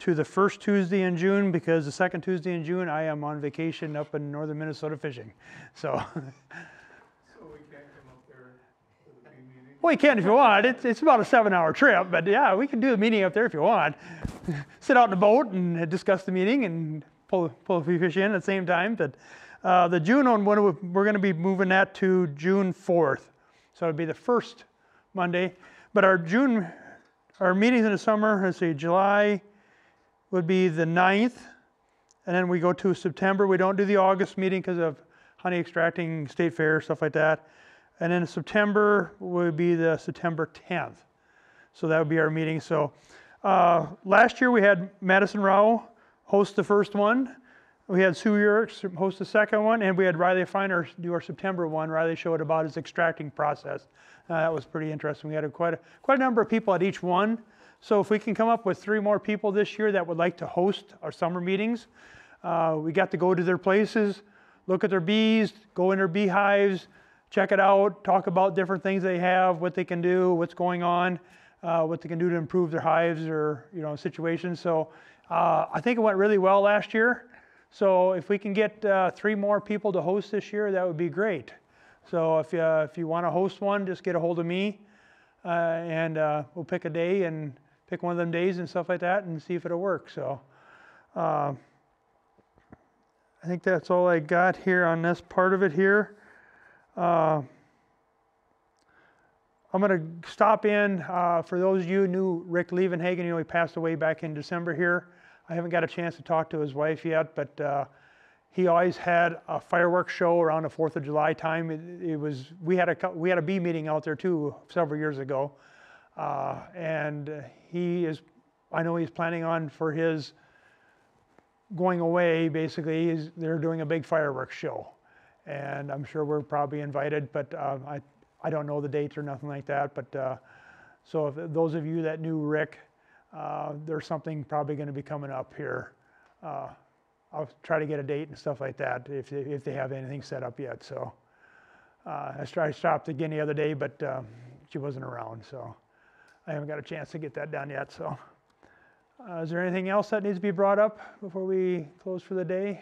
to the first Tuesday in June, because the second Tuesday in June, I am on vacation up in northern Minnesota fishing. So, so we can't come up there for the big meeting? Well, you can if you want. It's about a 7-hour trip, but yeah, we can do a meeting up there if you want. Sit out in a boat and discuss the meeting and pull a few fish in at the same time. But the June one, we're going to be moving that to June 4th. So it'd be the first Monday. But our meetings in the summer, let's see, July would be the 9th. And then we go to September. We don't do the August meeting because of honey extracting, state fair, stuff like that. And then September would be the September 10th. So that would be our meeting. So last year we had Madison Rao host the first one. We had Sue Urich host the second one, and we had Riley Feiner do our September one. Riley showed about his extracting process. That was pretty interesting. We had quite a number of people at each one. So if we can come up with 3 more people this year that would like to host our summer meetings, we got to go to their places, look at their bees, go in their beehives, check it out, talk about different things they have, what they can do, what's going on, what they can do to improve their hives or situations. So I think it went really well last year. So if we can get 3 more people to host this year, that would be great. So if you want to host one, just get a hold of me, and we'll pick a day and pick one of them days and stuff like that and see if it'll work. So I think that's all I got here on this part of it here. I'm going to stop in, for those of you who knew Rick Lievenhagen, he passed away back in December here. I haven't got a chance to talk to his wife yet, but he always had a fireworks show around the 4th of July time. We had a bee meeting out there too several years ago, and I know he's planning on, for his going away basically, they're doing a big fireworks show, and I'm sure we're probably invited, but I don't know the dates or nothing like that. But so if those of you that knew Rick, there's something probably going to be coming up here. I'll try to get a date and stuff like that if they have anything set up yet. So I stopped again the other day, but she wasn't around, so I haven't got a chance to get that done yet. So is there anything else that needs to be brought up before we close for the day?